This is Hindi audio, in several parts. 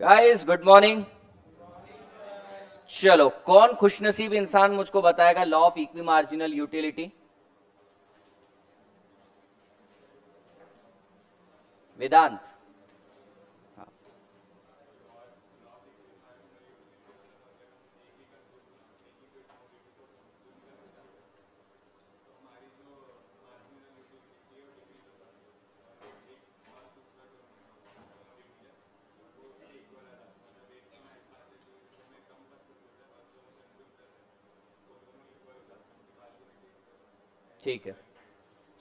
Guys good morning. चलो कौन खुशनसीब इंसान मुझको बताएगा law of equi marginal utility? Vedant. ठीक है,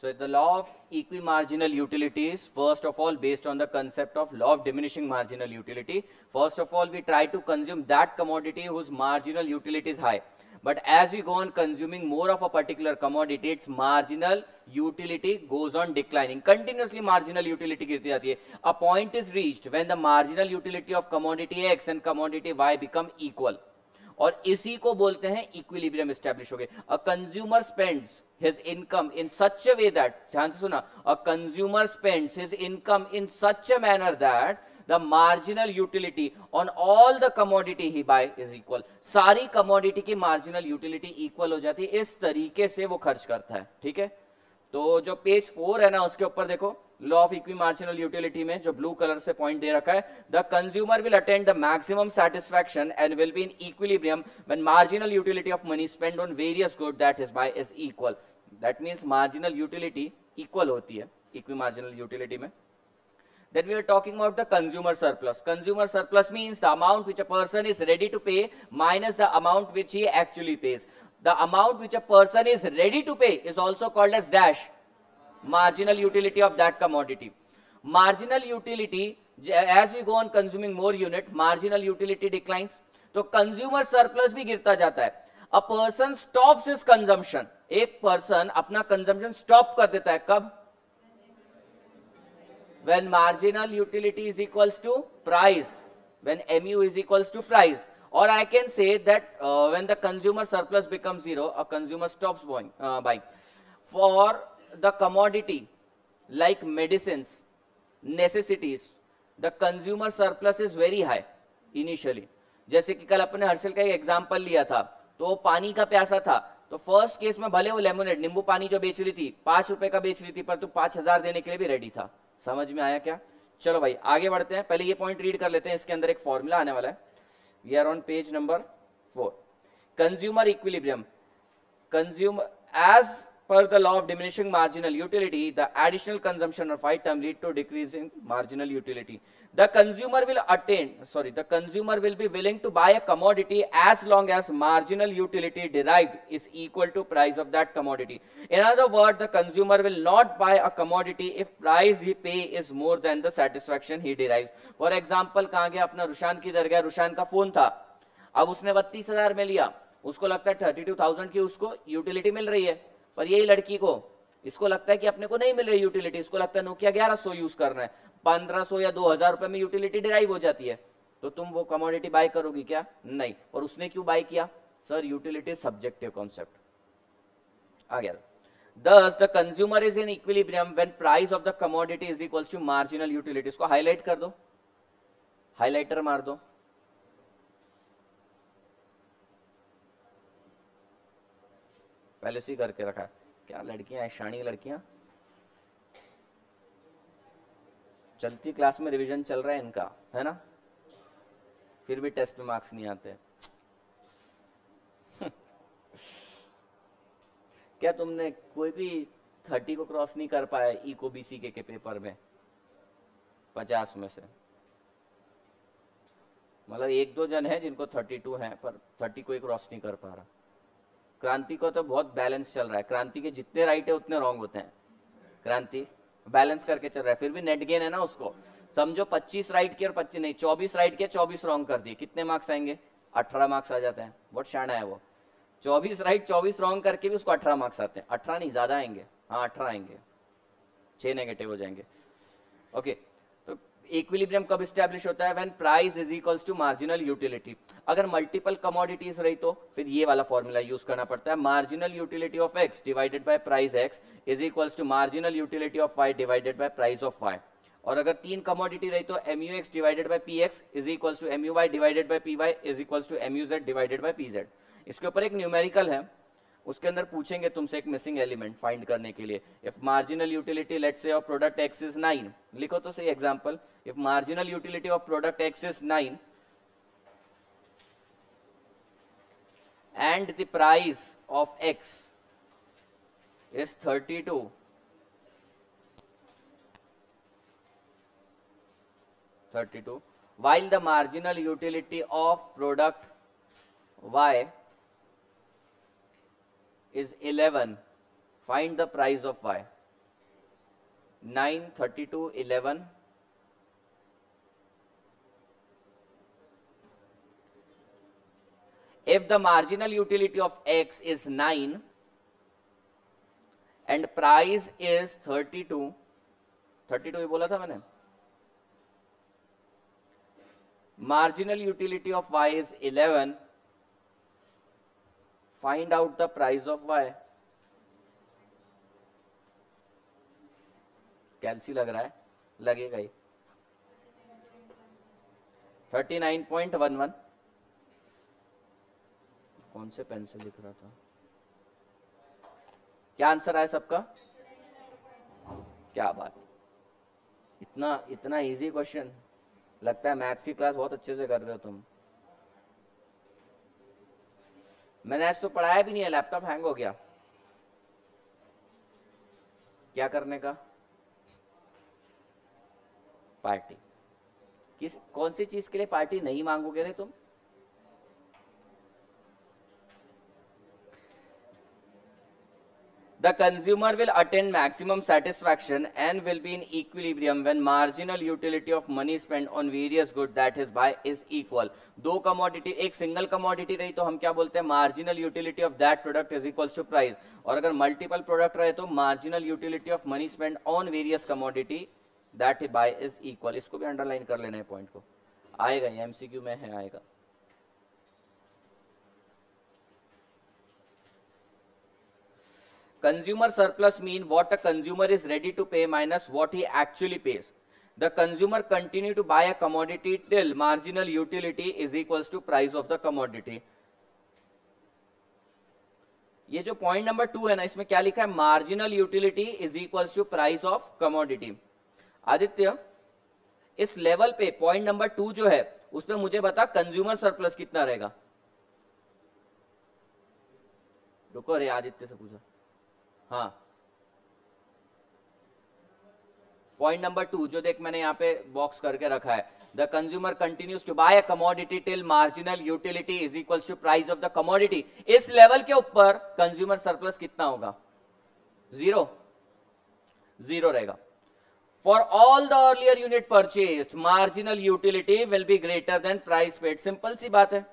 so the law of equimarginal utility is first of all based on the concept of law of diminishing marginal utility. First of all we try to consume that commodity whose marginal utility is high, but as we go on consuming more of a particular commodity its marginal utility goes on declining. Continuously marginal utility गिरती जाती है. A point is reached when the marginal utility of commodity X and commodity Y become equal. और इसी को बोलते हैं इक्विलिब्रियम एस्टैब्लिश हो गया. A consumer spends his income in such a way that, ध्यान से सुना, a consumer spends his income in such a manner that the marginal utility on all the commodity he buy is equal. सारी कमोडिटी की मार्जिनल यूटिलिटी इक्वल हो जाती है, इस तरीके से वो खर्च करता है. ठीक है, तो जो पेज 4 है ना उसके ऊपर देखो, law of equi marginal utility में जो ब्लू कलर से पॉइंट दे रखा है, the consumer will attend the maximum satisfaction and will be in equilibrium when marginal utility of money spend on various good that is buy is equal. That means marginal utility equal होती है इक्वी मार्जिनल यूटिलिटी में. Then we are talking about the consumer surplus. Consumer surplus means the amount which a person is ready to pay minus the amount which he actually pays. The amount which a person is ready to pay is also called as dash marginal utility of that commodity. Marginal utility, as we go on consuming more unit, marginal utility declines. So consumer surplus भी गिरता जाता है. A person stops his consumption. एक person अपना consumption stop कर देता है कब? When marginal utility is equals to price. When MU is equals to price. Or I can say that when the consumer surplus becomes zero, a consumer stops buying. For the commodity like medicines, necessities, the consumer surplus is very high initially. जैसे कि कल अपने हर्षल का एक एग्जाम्पल लिया था, तो वो पानी का प्यासा था, तो फर्स्ट केस में भले वो लेमोनेड नींबू पानी जो बेच रही थी 5 रुपए का बेच रही थी, पर तो 5,000 देने के लिए भी रेडी था. समझ में आया क्या? चलो भाई आगे बढ़ते हैं. पहले ये पॉइंट रीड कर लेते हैं, इसके अंदर एक फॉर्मूला आने वाला है. We are on page number 4. Consumer equilibrium. Consumer as per the law of diminishing marginal utility, the additional consumption of item lead to decrease in marginal utility. The consumer will be willing to buy a commodity as long as marginal utility derived is equal to price of that commodity. In other words, the consumer will not buy a commodity if price he pay is more than the satisfaction he derives. For example, कहाँ गया अपना रुशान, किधर गया? रुशान का फोन था, अब उसने 32,000 में लिया, उसको लगता है 32,000 की उसको यूटिलिटी मिल रही है, पर यही लड़की को, इसको लगता है कि अपने को नहीं मिल रही यूटिलिटी, इसको लगता है नोकिया 1100 यूज करना है, 1500 या 2000 रुपए में यूटिलिटी डिराइव हो जाती है. तो तुम वो कमोडिटी बाय करोगी क्या? नहीं. और उसने क्यों बाय किया? सर यूटिलिटी सब्जेक्टिव कॉन्सेप्ट आ गया. Thus the consumer is in equilibrium when price of the commodity is equals to marginal utility. इसको हाईलाइट कर दो, हाईलाइटर मार दो. पहले से ही करके रखा है क्या? लड़कियां शानी लड़कियां चलती क्लास में रिवीजन चल रहा है इनका, है ना, फिर भी टेस्ट में मार्क्स नहीं आते. क्या तुमने कोई भी 30 को क्रॉस नहीं कर पाया इको बीसी के पेपर में 50 में से? मतलब 1-2 जन है जिनको 32 है, पर 30 को ही क्रॉस नहीं कर पा रहा. क्रांति को तो बहुत बैलेंस चल रहा है, क्रांति के जितने राइट है उतने रॉन्ग होते हैं, क्रांति बैलेंस करके चल रहा है, फिर भी नेट गेन है ना उसको. समझो 25 राइट के और 24 राइट के 24 रॉन्ग कर दिए, कितने मार्क्स आएंगे? 18 मार्क्स आ जाते हैं. बहुत शाना है वो, 24 राइट 24 रॉन्ग करके भी उसको 18 मार्क्स आते हैं. 18 नहीं, ज्यादा आएंगे, हाँ 18 आएंगे, 6 नेगेटिव हो जाएंगे. ओके, तो इक्विलिब्रियम कब स्टैब्लिश होता है? When price is equals to marginal utility. अगर मल्टीपल कमोडिटीज रही तो फिर ये वाला फॉर्मूला यूज करना पड़ता है, marginal utility of x divided by price x is equals to marginal utility of Y divided by price of Y. और अगर तीन कमोडिटी रही तो mu x divided by p x is equal to mu y divided by p Y is equal to mu z divided by p Z. इसके ऊपर एक न्यूमेरिकल है, उसके अंदर पूछेंगे तुमसे एक मिसिंग एलिमेंट फाइंड करने के लिए। If marginal utility let's say of product x is 9, लिखो तो सही example, if marginal utility of product x is 9 and the price of x is 32, while the marginal utility of product y is 11, find the price of y. 9, 32, 11. If the marginal utility of x is 9 and price is 32, 32 ही बोला था मैंने, marginal utility of y is 11, find out the price of y. Cancel लग रहा है, लगेगा ही 39.11. कौन से पेन से लिख रहा था? क्या आंसर आया सबका? क्या बात, इतना इजी क्वेश्चन। लगता है मैथ्स की क्लास बहुत अच्छे से कर रहे हो तुम। मैंने आज तो पढ़ाया भी नहीं है, लैपटॉप हैंग हो गया। क्या करने का? पार्टी। कौन सी चीज के लिए पार्टी नहीं मांगोगे रे तुम? The consumer will attain maximum satisfaction and will be in equilibrium when marginal utility of money spent on various good that is buy is equal. दो commodity, एक single commodity रही तो हम क्या बोलते हैं? Marginal utility of that product is equals to price. और अगर multiple product रहे तो marginal utility of money spent on various commodity that buy is equal. इसको भी underline कर लेना है point को। आएगा ये MCQ में है, आएगा। Consumer surplus mean what a consumer is ready to pay minus what he actually pays. The consumer continue to buy a commodity till marginal utility is equals to price of the commodity. ये जो point number 2 है ना, इसमें क्या लिखा है? Marginal utility is equals to price of commodity. Aditya, इस level पे point number 2 जो है उसमें मुझे बता consumer surplus कितना रहेगा? रुको रे, आदित्य से पूछा। हाँ, पॉइंट नंबर 2 जो देख मैंने यहाँ पे बॉक्स करके रखा है, the consumer continues to buy a commodity till marginal utility is equals to price of the commodity. इस लेवल के ऊपर कंज्यूमर सरप्लस कितना होगा? जीरो, जीरो रहेगा। For all the earlier unit purchase marginal utility will be greater than price paid. Simple सी बात है,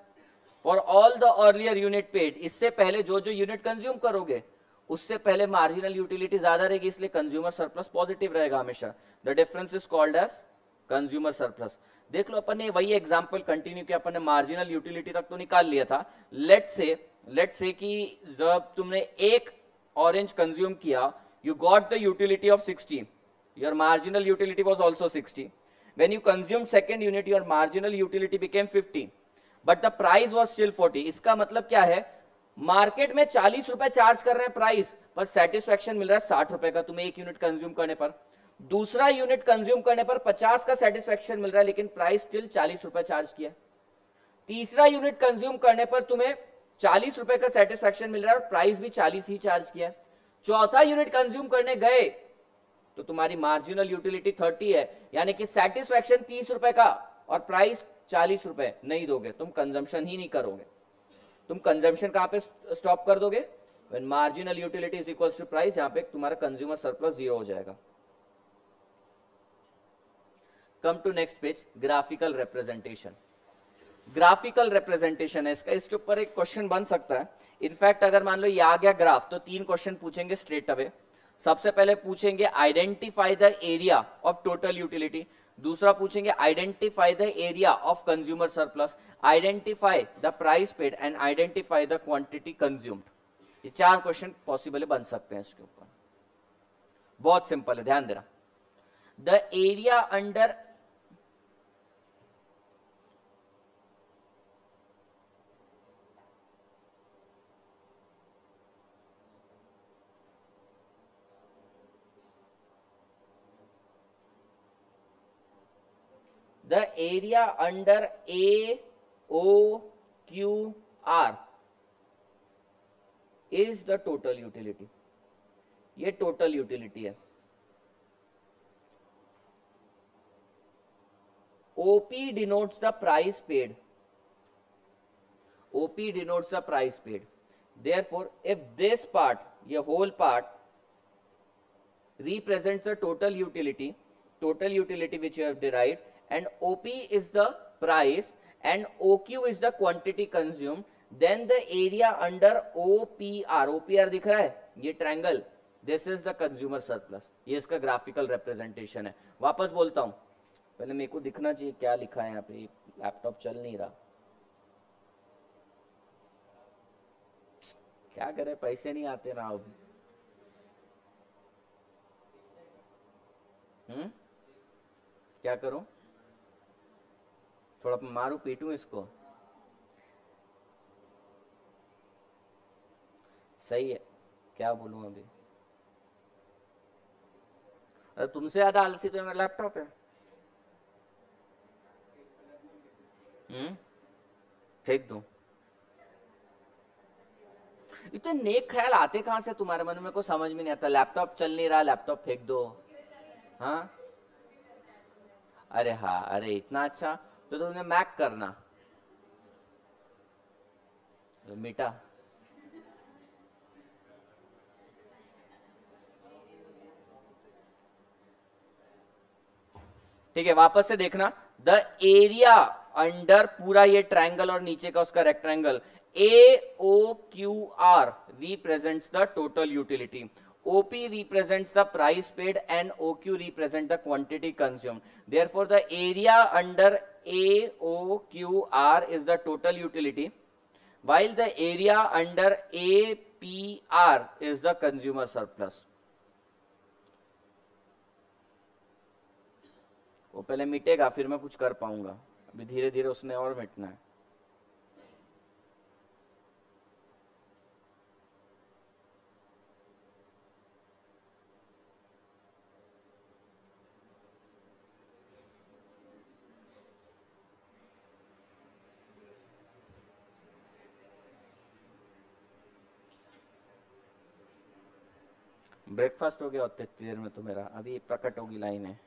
for all the earlier unit paid, इससे पहले जो जो यूनिट कंज्यूम करोगे उससे पहले मार्जिनल यूटिलिटी ज्यादा रहेगी, इसलिए कंज्यूमर सरप्लस पॉजिटिव रहेगा हमेशा। The difference is called as consumer surplus. देख लो, अपन ने वही एग्जांपल कंटिन्यू किया, अपन ने मार्जिनल यूटिलिटी तक तो निकाल लिया था। लेट्स से कि जब तुमने एक ऑरेंज कंज्यूम किया, you got the utility of 60, your marginal utility was also 60। When you consume second unit, your marginal utility became 50 but the price was still 40। इसका मतलब क्या है? मार्केट में 40 रुपए चार्ज कर रहे हैं प्राइस, पर सेटिस्फेक्शन मिल रहा है 60 रुपए का तुम्हें एक यूनिट कंज्यूम करने पर। दूसरा यूनिट कंज्यूम करने पर 50 का सेटिस्फेक्शन मिल रहा है, लेकिन प्राइस स्टिल 40 रुपए चार्ज किया। तीसरा यूनिट कंज्यूम करने पर तुम्हें 40 रुपए का सेटिस्फेक्शन मिल रहा है और प्राइस भी 40 ही चार्ज किया। चौथा यूनिट कंज्यूम करने गए तो तुम्हारी मार्जिनल यूटिलिटी 30 है, यानी कि सेटिस्फेक्शन 30 रुपए का और प्राइस 40 रुपए। नहीं दोगे तुम, कंजम्पशन ही नहीं करोगे तुम। कंजम्पशन कहां पे स्टॉप कर दोगे? When marginal utility is equals to price, जहां पे तुम्हारा कंज्यूमर सरप्लस जीरो हो जाएगा। Come to next page, graphical representation. Graphical representation है इसका, इसके ऊपर एक क्वेश्चन बन सकता है। इनफैक्ट अगर मान लो ये आ गया ग्राफ तो 3 क्वेश्चन पूछेंगे स्ट्रेट अवे। सबसे पहले पूछेंगे identify the area of total utility, दूसरा पूछेंगे identify the area of consumer surplus, identify the price paid and identify the quantity consumed. ये 4 क्वेश्चन पॉसिबल बन सकते हैं इसके ऊपर। बहुत सिंपल है, ध्यान देना। the area under AOQR is the total utility. ये total utility है. OP denotes the price paid. OP denotes the price paid. Therefore, if this part, ये whole part represents the total utility which you have derived, and OP is the price and OQ is the quantity consumed, then the area under OPR दिख रहा है ये triangle, this is the consumer surplus. ये इसका graphical representation है. वापस बोलता हूँ, पहले मेरे को दिखना चाहिए क्या लिखा है यहाँ पे, लैपटॉप चल नहीं रहा, क्या करे, पैसे नहीं आते ना अब. क्या करूं, थोड़ा मारू पीटू इसको. सही है, क्या बोलूं अभी. अरे तुमसे ज्यादा आलसी तो मेरा लैपटॉप है. फेंक दूं. इतने नेक ख्याल आते कहां से तुम्हारे मन में, को समझ में नहीं आता. लैपटॉप चल नहीं रहा, लैपटॉप फेंक दो. हाँ, अरे हाँ, अरे इतना अच्छा तो तुमने मैक करना तो मीठा. ठीक है, वापस से देखना. द एरिया अंडर पूरा ये ट्रायंगल और नीचे का उसका rectangle, AOQR represents the total utility. OP represents the price paid and OQ represent the quantity consumed. Therefore, the area under AOQR is the total utility, while the area under APR is the consumer surplus. वो पहले मिटेगा फिर मैं कुछ कर पाऊंगा. अभी धीरे धीरे उसने और मिटना है. ब्रेकफास्ट हो गया उतनी देर में तो मेरा. अभी प्रकट होगी लाइन है.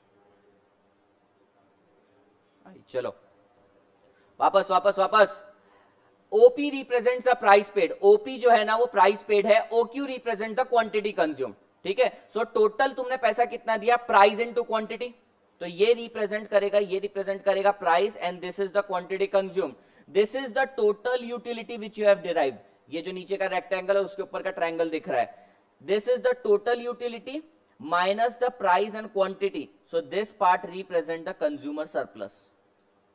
चलो वापस वापस वापस. OP represents the price paid. OP जो है ना वो प्राइस पेड है. OQ represent the quantity consume. ठीक है, सो टोटल तुमने पैसा कितना दिया, प्राइस इनटू क्वांटिटी. तो ये रिप्रेजेंट करेगा, ये रिप्रेजेंट करेगा price, and this is the quantity consume. This is the total utility which you have derived. ये जो नीचे का रेक्टेंगल है उसके ऊपर का ट्रायंगल दिख रहा है. This is the total utility minus the price and quantity. So this part represent the consumer surplus.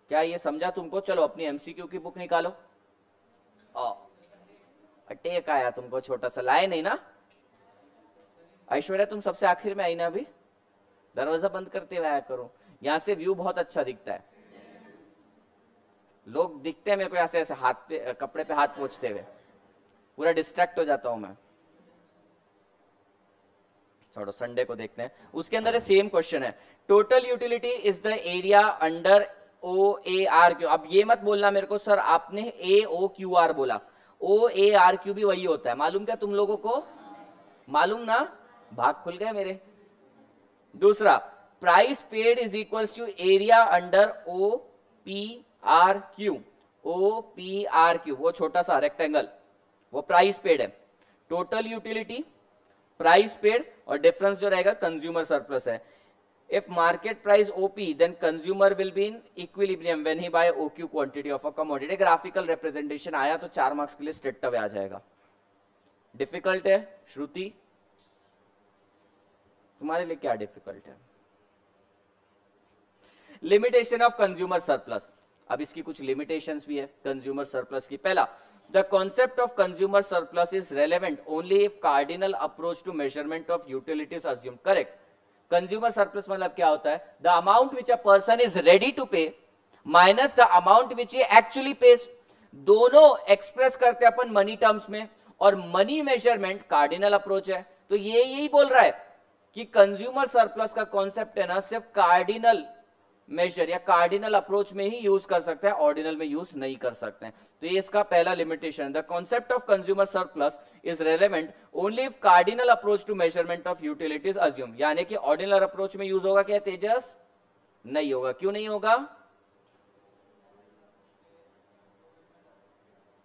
क्या ये समझा तुमको? चलो अपनी MCQ की बुक निकालो. टेक आया तुमको, छोटा सा लाए नहीं ना. ऐश्वर्या तुम सबसे आखिर में आई ना, अभी दरवाजा बंद करते हुए आया करो. यहाँ से व्यू बहुत अच्छा दिखता है. लोग दिखते हैं मेरे को यहाँ से ऐसे हाथ पे, कपड़े पे हाथ पोंछते हुए. पूरा डिस्ट्रैक्ट हो जाता हूँ मैं. छोड़ो, संडे को देखते हैं. उसके अंदर सेम क्वेश्चन है. Total utility is the area under OARQ. अब ये मत बोलना मेरे को सर आपने AOQR बोला. OARQ भी वही होता है. मालूम क्या तुम लोगों को? मालूम ना, भाग खुल गए मेरे. दूसरा, price paid is equal to area under OPRQ. OPRQ वो छोटा सा रेक्टेंगल, वो प्राइस पेड है. टोटल यूटिलिटी प्राइस पेड और डिफरेंस जो रहेगा कंज्यूमर सरप्लस है. If market price OP then consumer will be in equilibrium when he buy OQ quantity of a commodity. Graphical representation आया तो 4 मार्क्स के लिए स्ट्रेट अवे आ जाएगा. डिफिकल्ट है श्रुति, तुम्हारे लिए क्या डिफिकल्ट है? Limitation of consumer surplus. अब इसकी कुछ लिमिटेशंस भी है कंज्यूमर सरप्लस की. पहला, the concept of consumer surplus is relevant only if cardinal approach to measurement of utilities assumed correct. Consumer surplus मतलब क्या होता है? The amount which a person is ready to pay minus the amount which ये एक्चुअली पेस. दोनों एक्सप्रेस करते हैं अपन मनी टर्म्स में, और मनी मेजरमेंट कार्डिनल अप्रोच है. तो ये यही बोल रहा है कि कंज्यूमर सरप्लस का कॉन्सेप्ट है ना, सिर्फ कार्डिनल मेजर या कार्डिनल अप्रोच में ही यूज कर सकते हैं, ऑर्डिनल में यूज नहीं कर सकते हैं. तो ये इसका पहला limitation. The concept of consumer surplus is relevant only if cardinal approach to measurement of utilities assume. यानी कि ऑर्डिनल अप्रोच में यूज होगा क्या तेजस? नहीं होगा. क्यों नहीं होगा?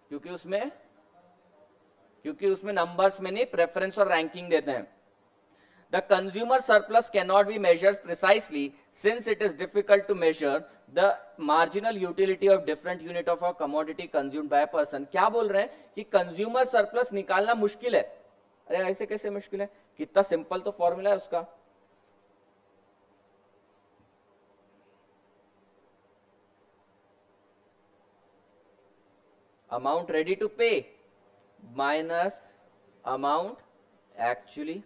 क्योंकि उसमें नंबर्स में नहीं प्रेफरेंस और रैंकिंग देते हैं. The consumer surplus cannot be measured precisely since it is difficult to measure the marginal utility of different unit of a commodity consumed by a person. क्या बोल रहे हैं कि consumer surplus निकालना मुश्किल है. अरे ऐसे कैसे मुश्किल है? कितना सिंपल तो फॉर्मूला है उसका. Amount ready to pay minus amount actually.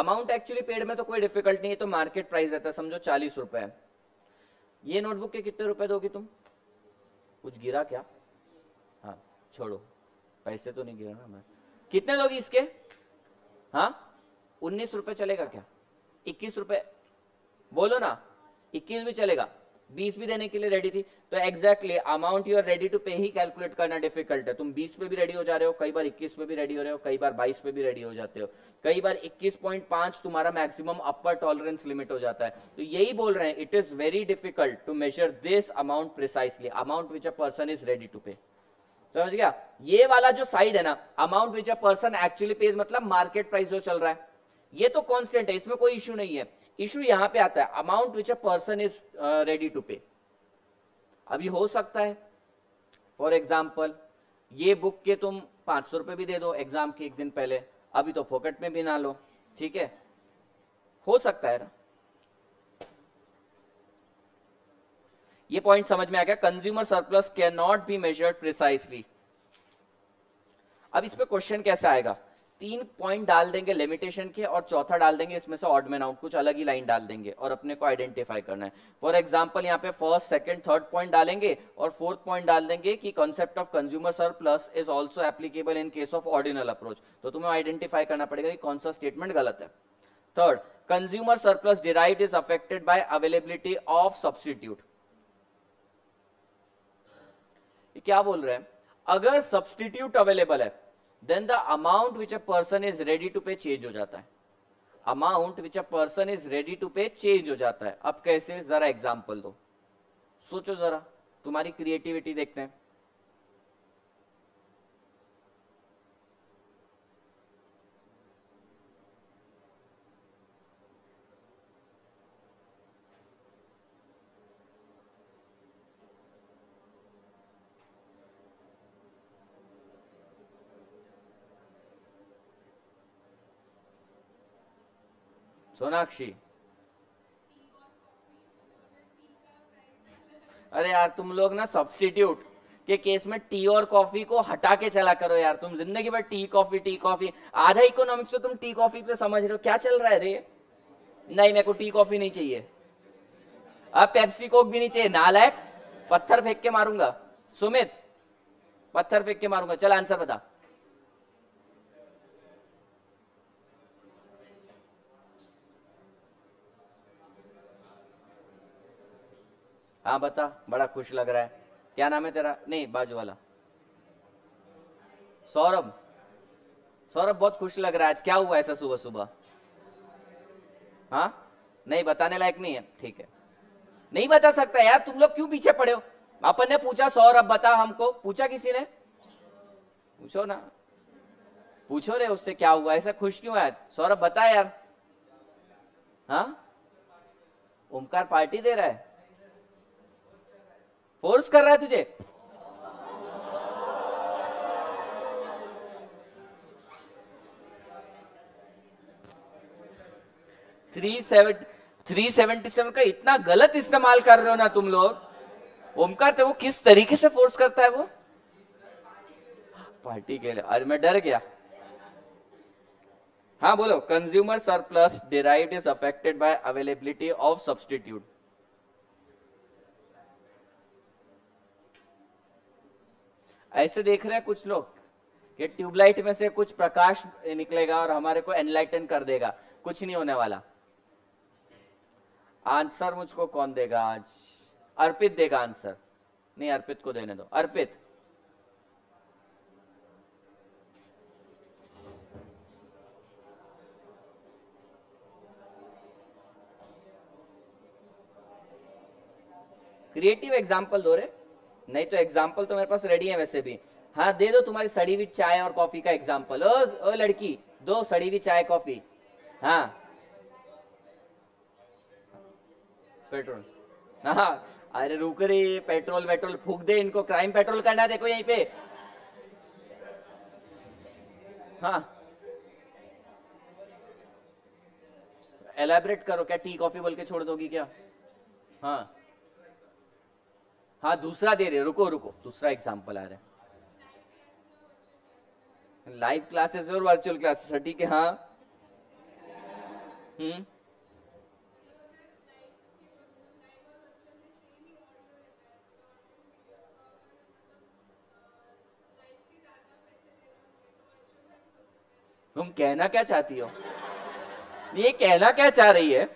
Amount actually paid में तो कोई डिफिकल्ट नहीं है, तो मार्केट प्राइस रहता है, समझो 40 रुपए. ये नोटबुक के कितने रुपए दोगी तुम? कुछ गिरा क्या? हाँ छोड़ो, पैसे तो नहीं गिरा ना मैं. कितने दोगी इसके? हाँ 19 रुपए चलेगा क्या? 21 रुपए बोलो ना, 21 भी चलेगा, 20 भी देने के लिए रेडी थी. तो exactly amount you are ready to pay ही कैलकुलेट करना डिफिकल्ट है. तुम 20 पे भी रेडी हो जा रहे हो, कई बार 21 पे भी रेडी हो रहे हो, कई बार 22 पे भी रेडी हो जाते हो, कई बार 21.5 तुम्हारा मैक्सिमम अपर टॉलरेंस लिमिट हो जाता है. तो यही बोल रहे हैं, it is very difficult to measure this amount precisely, amount which a person is ready to pay. समझ गया? ये वाला जो साइड है ना, amount which a person actually pay, मतलब मार्केट प्राइस जो चल रहा है ये तो कॉन्स्टेंट है, इसमें कोई इश्यू नहीं है. इशू यहां पे आता है amount which a person is ready to pay. अभी हो सकता है फॉर एग्जाम्पल ये बुक के तुम 500 रुपए भी दे दो एग्जाम के एक दिन पहले, अभी तो पॉकेट में भी ना लो, ठीक है, हो सकता है ना. ये पॉइंट समझ में आ गया. Consumer surplus can not be measured precisely. अब इस पे क्वेश्चन कैसे आएगा? 3 पॉइंट डाल देंगे लिमिटेशन के, और चौथा डाल देंगे इसमें से ऑड मैन आउट, कुछ अलग ही लाइन डाल देंगे, और अपने को आइडेंटिफाई करना है. फॉर एग्जांपल यहाँ पे फर्स्ट सेकंड थर्ड पॉइंट डालेंगे और फोर्थ पॉइंट डाल देंगे कि concept of consumer surplus is also applicable in case of ordinal approach. तो तुम्हें आइडेंटिफाई करना पड़ेगा कि कौन सा स्टेटमेंट गलत है. Third, consumer surplus derived is affected by availability of substitute. क्या बोल रहे हैं? अगर सब्स्टिट्यूट अवेलेबल है then the amount which a person is ready to pay change हो जाता है. amount which a person is ready to pay change हो जाता है. अब कैसे? जरा एग्जाम्पल दो, सोचो जरा, तुम्हारी क्रिएटिविटी देखते हैं. सोनाक्षी, अरे यार तुम लोग ना सब्स्टिट्यूट के केस में टी और कॉफी को हटा के चला करो यार. तुम जिंदगी भर टी कॉफी आधा इकोनॉमिक्स तो तुम टी कॉफी पे समझ रहे हो. क्या चल रहा है रे? नहीं मेरे को टी कॉफी नहीं चाहिए, अब पेप्सी कोक भी नहीं चाहिए. नालायक, पत्थर फेंक के मारूंगा. सुमित, पत्थर फेंक के मारूंगा. चल आंसर बता. हाँ बता, बड़ा खुश लग रहा है. क्या नाम है तेरा? नहीं, बाजू वाला सौरभ. सौरभ बहुत खुश लग रहा है आज, क्या हुआ ऐसा सुबह सुबह? हाँ नहीं, बताने लायक नहीं है, ठीक है, नहीं बता सकता यार. तुम लोग क्यों पीछे पड़े हो? अपन ने पूछा सौरभ बता, हमको पूछा किसी ने? पूछो ना, पूछो रे उससे क्या हुआ, ऐसा खुश क्यों है? सौरभ बता यार. हाँ ओमकार पार्टी दे रहा है, फोर्स कर रहा है तुझे. थ्री सेवेंटी सेवन का इतना गलत इस्तेमाल कर रहे हो ना तुम लोग. ओमकार थे, वो किस तरीके से फोर्स करता है वो पार्टी के लिए. अरे मैं डर गया. हाँ बोलो, consumer surplus derived is affected by availability of substitute. ऐसे देख रहे हैं कुछ लोग कि ट्यूबलाइट में से कुछ प्रकाश निकलेगा और हमारे को एनलाइटन कर देगा, कुछ नहीं होने वाला। आंसर मुझको कौन देगा आज? अर्पित देगा आंसर। नहीं, अर्पित को देने दो। अर्पित, क्रिएटिव एग्जाम्पल दो रे, नहीं तो एग्जाम्पल तो मेरे पास रेडी है वैसे भी। हाँ दे दो तुम्हारी सड़ी हुई चाय और कॉफी का एग्जाम्पल। ओ लड़की, दो सड़ी हुई चाय कॉफी। हाँ पेट्रोल, हाँ अरे रुक रे, पेट्रोल वेट्रोल फूक दे, इनको क्राइम पेट्रोल करना है देखो यहीं पे। हाँ एलैबोरेट करो, क्या टी कॉफी बोल के छोड़ दोगी क्या? हाँ हाँ दूसरा दे रहे, रुको रुको दूसरा एग्जाम्पल आ रहा है। लाइव क्लासेस और वर्चुअल क्लासेस, ठीक है। हाँ तुम कहना क्या चाहती हो? ये कहना क्या चाह रही है?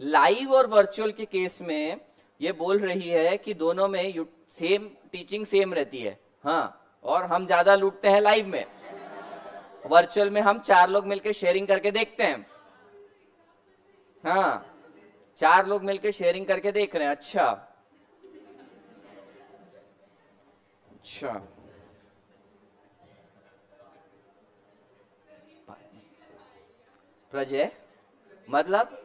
लाइव और वर्चुअल के केस में ये बोल रही है कि दोनों में सेम टीचिंग सेम रहती है। हाँ, और हम ज्यादा लूटते हैं लाइव में, वर्चुअल में हम चार लोग मिलकर शेयरिंग करके देखते हैं। हाँ चार लोग मिलकर शेयरिंग करके देख रहे हैं। अच्छा अच्छा प्रजय, मतलब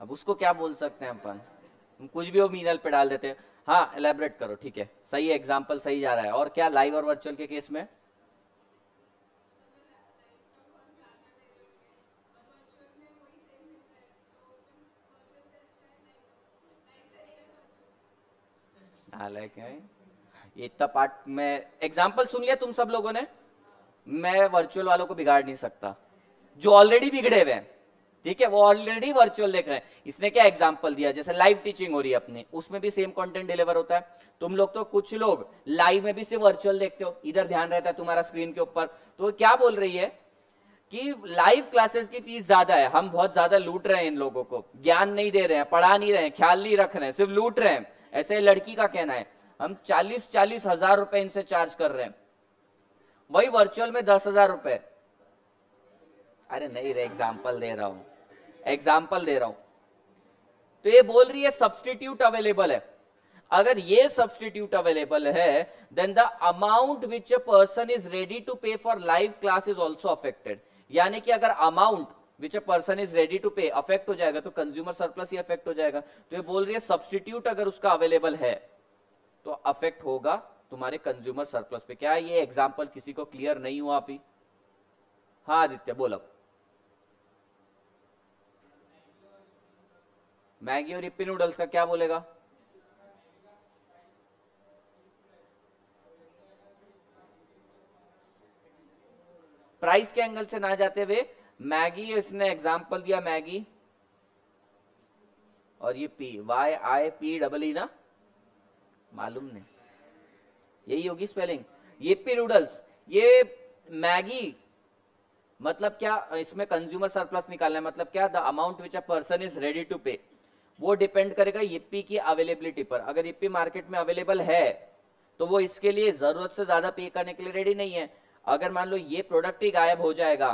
अब उसको क्या बोल सकते हैं अपन? हम कुछ भी वो मीनल पे डाल देते हैं। हाँ एलैबोरेट करो, ठीक है, सही है, एग्जाम्पल सही जा रहा है। और क्या लाइव और वर्चुअल के केस में? ये इतना पार्ट में एग्जाम्पल सुन लिया तुम सब लोगों ने। मैं वर्चुअल वालों को बिगाड़ नहीं सकता, जो ऑलरेडी बिगड़े हुए हैं, ठीक है, वो ऑलरेडी वर्चुअल देख रहे हैं। इसने क्या एग्जांपल दिया? जैसे लाइव टीचिंग हो रही है अपनी, उसमें भी सेम कंटेंट डिलीवर होता है। तुम लोग तो कुछ लोग लाइव में भी सिर्फ वर्चुअल देखते हो, इधर ध्यान रहता है तुम्हारा स्क्रीन के ऊपर। तो क्या बोल रही है कि लाइव क्लासेस की फीस ज्यादा है, हम बहुत ज्यादा लूट रहे हैं इन लोगों को, ज्ञान नहीं दे रहे हैं, पढ़ा नहीं रहे हैं, ख्याल नहीं रख रहे हैं, सिर्फ लूट रहे हैं। ऐसे लड़की का कहना है हम 40-40 हजार रुपए इनसे चार्ज कर रहे हैं, वही वर्चुअल में 10,000 रुपए। अरे नहीं रे, एग्जाम्पल दे रहा हूं, एग्जाम्पल दे रहा हूं। तो ये बोल रही है सब्स्टिट्यूट अवेलेबल है। अगर ये सब्स्टिट्यूट अवेलेबल है, then the amount which a person is ready to pay for live class is also affected. यानी कि अगर amount which a person is ready to pay affect हो जाएगा तो कंज्यूमर सरप्लस ही अफेक्ट हो जाएगा। तो ये बोल रही है सब्स्टिट्यूट अगर उसका अवेलेबल है तो अफेक्ट होगा तुम्हारे कंज्यूमर सरप्लस पे। क्या ये एग्जाम्पल किसी को क्लियर नहीं हुआ अभी? हाँ आदित्य बोलो। मैगी और इप्पी नूडल्स का क्या बोलेगा? प्राइस के एंगल से ना जाते हुए मैगी, इसने एग्जांपल दिया मैगी, और ये पी YIPEE ना, मालूम नहीं, यही होगी स्पेलिंग। ये इप्पी नूडल्स, ये मैगी, मतलब क्या इसमें कंज्यूमर सरप्लस निकालना है? मतलब क्या? The amount which a person is ready to pay, वो डिपेंड करेगा यिप्पी की अवेलेबिलिटी पर। अगर यिप्पी मार्केट में अवेलेबल है तो वो इसके लिए जरूरत से ज्यादा पे करने के लिए रेडी नहीं है। अगर मान लो ये प्रोडक्ट ही गायब हो जाएगा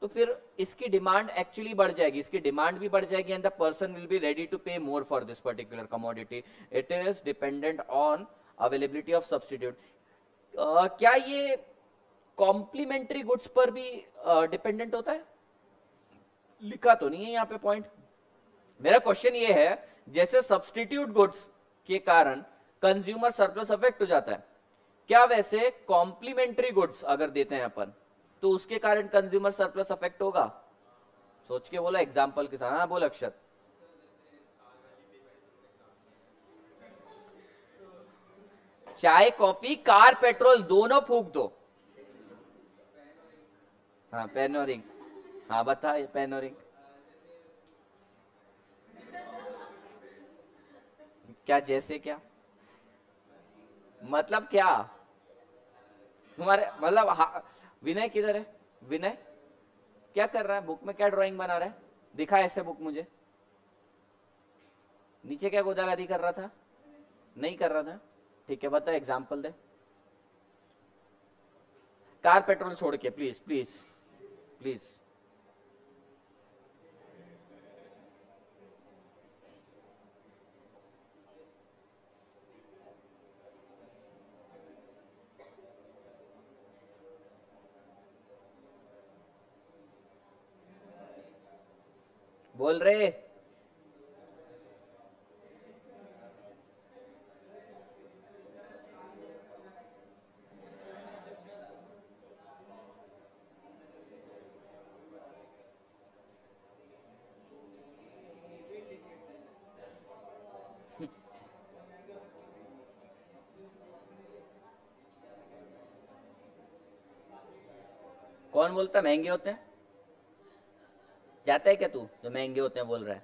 तो फिर इसकी डिमांड एक्चुअली बढ़ जाएगी, इसकी डिमांड भी बढ़ जाएगी, and the person will be ready to pay more for this particular commodity. It is dependent on availability of substitute. क्या ये कॉम्प्लीमेंट्री गुड्स पर भी डिपेंडेंट होता है? लिखा तो नहीं है यहाँ पे पॉइंट। मेरा क्वेश्चन ये है, जैसे सब्स्टिट्यूट गुड्स के कारण कंज्यूमर सरप्लस अफेक्ट हो जाता है, क्या वैसे कॉम्प्लीमेंट्री गुड्स अगर देते हैं अपन तो उसके कारण कंज्यूमर सरप्लस अफेक्ट होगा? सोच के बोला एग्जाम्पल के साथ। हाँ बोल अक्षर। चाय, कॉफी, कार, पेट्रोल दोनों फूंक दो। हाँ पेन और इंक, हाँ बता ये पेन और इंक क्या? जैसे क्या मतलब? क्या तुम्हारे मतलब? हाँ, विनय किधर है? विनय क्या कर रहा है? बुक में क्या ड्राइंग बना रहा है? दिखा ऐसे बुक मुझे। नीचे क्या गोदागादी कर रहा था? नहीं कर रहा था। ठीक है बता, एग्जांपल दे। कार पेट्रोल छोड़ के प्लीज प्लीज प्लीज। बोल रहे कौन बोलता महंगे होते हैं? जाता है क्या तू जो महंगे होते हैं बोल रहा है?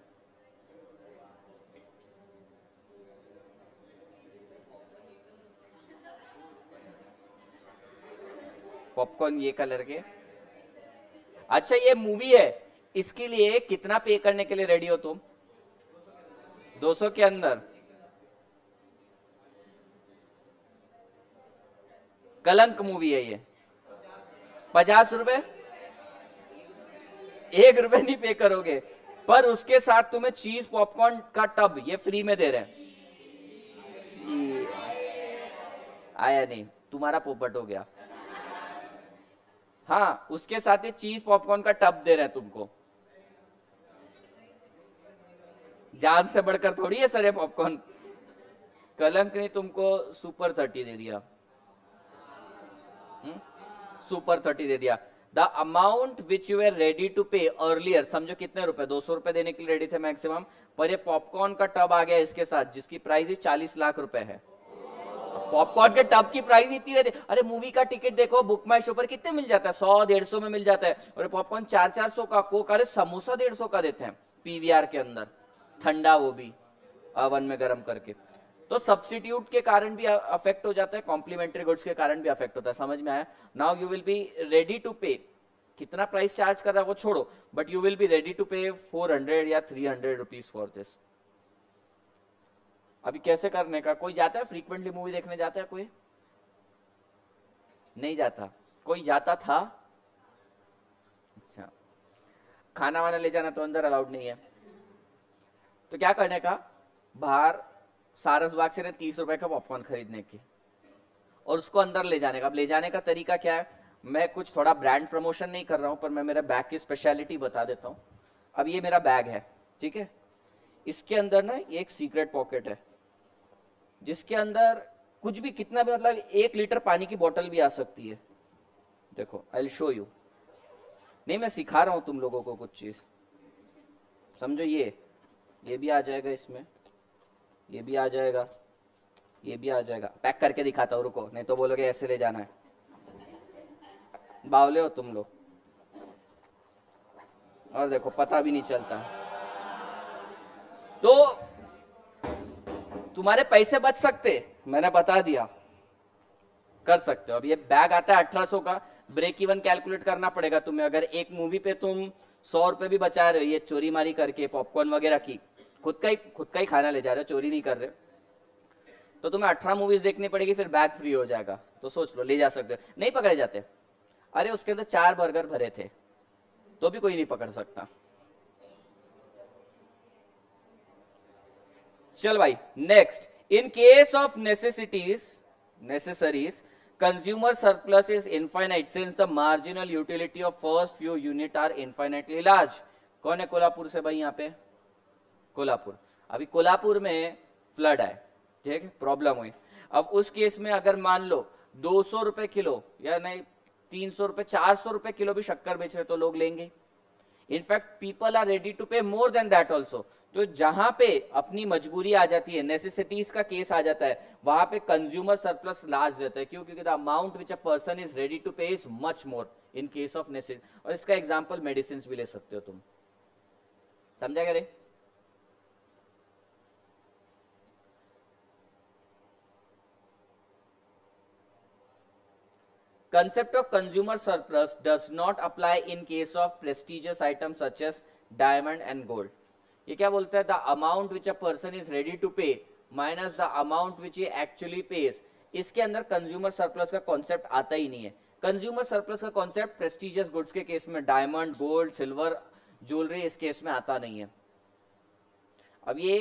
पॉपकॉर्न ये कलर के। अच्छा ये मूवी है, इसके लिए कितना पे करने के लिए रेडी हो तुम? 200 के अंदर। कलंक मूवी है ये। 50 रुपए? 1 रुपए नहीं पे करोगे, पर उसके साथ तुम्हें चीज पॉपकॉर्न का टब ये फ्री में दे रहे हैं। आया नहीं, तुम्हारा पोपट हो गया। हाँ उसके साथ ये चीज पॉपकॉर्न का टब दे रहे हैं तुमको। जान से बढ़कर थोड़ी है सर ये पॉपकॉर्न। कलंक ने तुमको सुपर 30 दे दिया। सुपर 30 दे दिया। The amount which you were ready to pay earlier, समझो कितने रुपए? 200 रुपए देने के लिए रेडी थे मैक्सिमम, पर ये पॉपकॉर्न का टब आ गया इसके साथ, जिसकी प्राइस ही 40 लाख रुपए है। पॉपकॉर्न के टब की प्राइस इतनी रहती है। अरे मूवी का टिकट देखो बुक माई शो पर कितने मिल जाता है? 100-150 में मिल जाता है। और पॉपकॉर्न 400-400 का, कोक अरे समोसा 150 का देते हैं PVR के अंदर, ठंडा वो भी अवन में गर्म करके। तो सब्सिट्यूट के कारण भी अफेक्ट हो जाता है, कॉम्प्लीमेंट्री गुड्स के कारण भी अफेक्ट होता है। समझ में आया? Now you will be ready to pay, कितना प्राइस चार्ज कर रहा है वो छोड़ो, but you will be ready to pay 400 या 300 रुपीज फॉर दिस। अभी कैसे करने का? कोई जाता है फ्रीक्वेंटली मूवी देखने? जाता है कोई? नहीं जाता। कोई जाता था? अच्छा। खाना वाना ले जाना तो अंदर अलाउड नहीं है, तो क्या करने का? बाहर सारस बाग से 30 रुपए का पॉपकॉर्न खरीदने की और उसको अंदर ले जाने का। अब ले जाने का तरीका क्या है? मैं कुछ थोड़ा ब्रांड प्रमोशन नहीं कर रहा हूं, पर मैं मेरा बैग की स्पेशलिटी बता देता हूं। अब ये मेरा बैग है, ठीक है, इसके अंदर ना एक सीक्रेट पॉकेट है जिसके अंदर कुछ भी, कितना भी, मतलब 1 लीटर पानी की बोतल भी आ सकती है। देखो आई विल शो यू। नहीं मैं सिखा रहा हूं तुम लोगों को कुछ चीज, समझो। ये भी आ जाएगा इसमें, ये भी आ जाएगा, ये भी आ जाएगा। पैक करके दिखाता हूँ, रुको, नहीं तो बोलोगे ऐसे ले जाना है। बावले हो तुम लोग, और देखो पता भी नहीं चलता। तो तुम्हारे पैसे बच सकते, मैंने बता दिया, कर सकते हो। अब ये बैग आता है 1800 का, ब्रेक इवन कैलकुलेट करना पड़ेगा तुम्हें। अगर एक मूवी पे तुम 100 रुपए भी बचा रहे हो ये चोरी मारी करके पॉपकॉर्न वगैरह की, खुद का ही खाना ले जा रहे हो, चोरी नहीं कर रहे, तो तुम्हें 18 मूवीज देखनी पड़ेगी, फिर बैग फ्री हो जाएगा। तो सोच लो ले जा सकते हो, नहीं पकड़े जाते। अरे उसके अंदर 4 बर्गर भरे थे, तो भी कोई नहीं पकड़ सकता। चल भाई next. In case of necessaries consumer surplus is infinite since the marginal utility of first few unit are infinitely large. कौन है कोल्हापुर से भाई? यहाँ पे कोल्हापुर। अभी कोल्हापुर में फ्लड आए, ठीक है, प्रॉब्लम हुई। अब उस केस में अगर मान लो 200 रुपए किलो या नहीं 300 रुपए 400 रुपए किलो भी शक्कर बेच रहे तो लोग लेंगे। In fact people are ready to pay more then that also. तो जहां पे अपनी मजबूरी आ जाती है, नेसेसिटीज का केस आ जाता है, वहां पे कंज्यूमर सरप्लस लार्ज रहता है। क्यों? क्योंकि the amount which a person is ready to pay is much more in case of necessity. और इसका एग्जांपल मेडिसिन भी ले सकते हो तुम। समझा क्या रे? Concept of consumer surplus does not apply in case of prestigious items such as diamond and gold. ये क्या बोलता है? The amount which a person is ready to pay minus the amount which he actually pays. इसके अंदर consumer surplus का concept आता ही नहीं है। Consumer surplus का concept prestigious goods के केस में diamond, gold, silver, jewelry इस केस में आता नहीं है। अब ये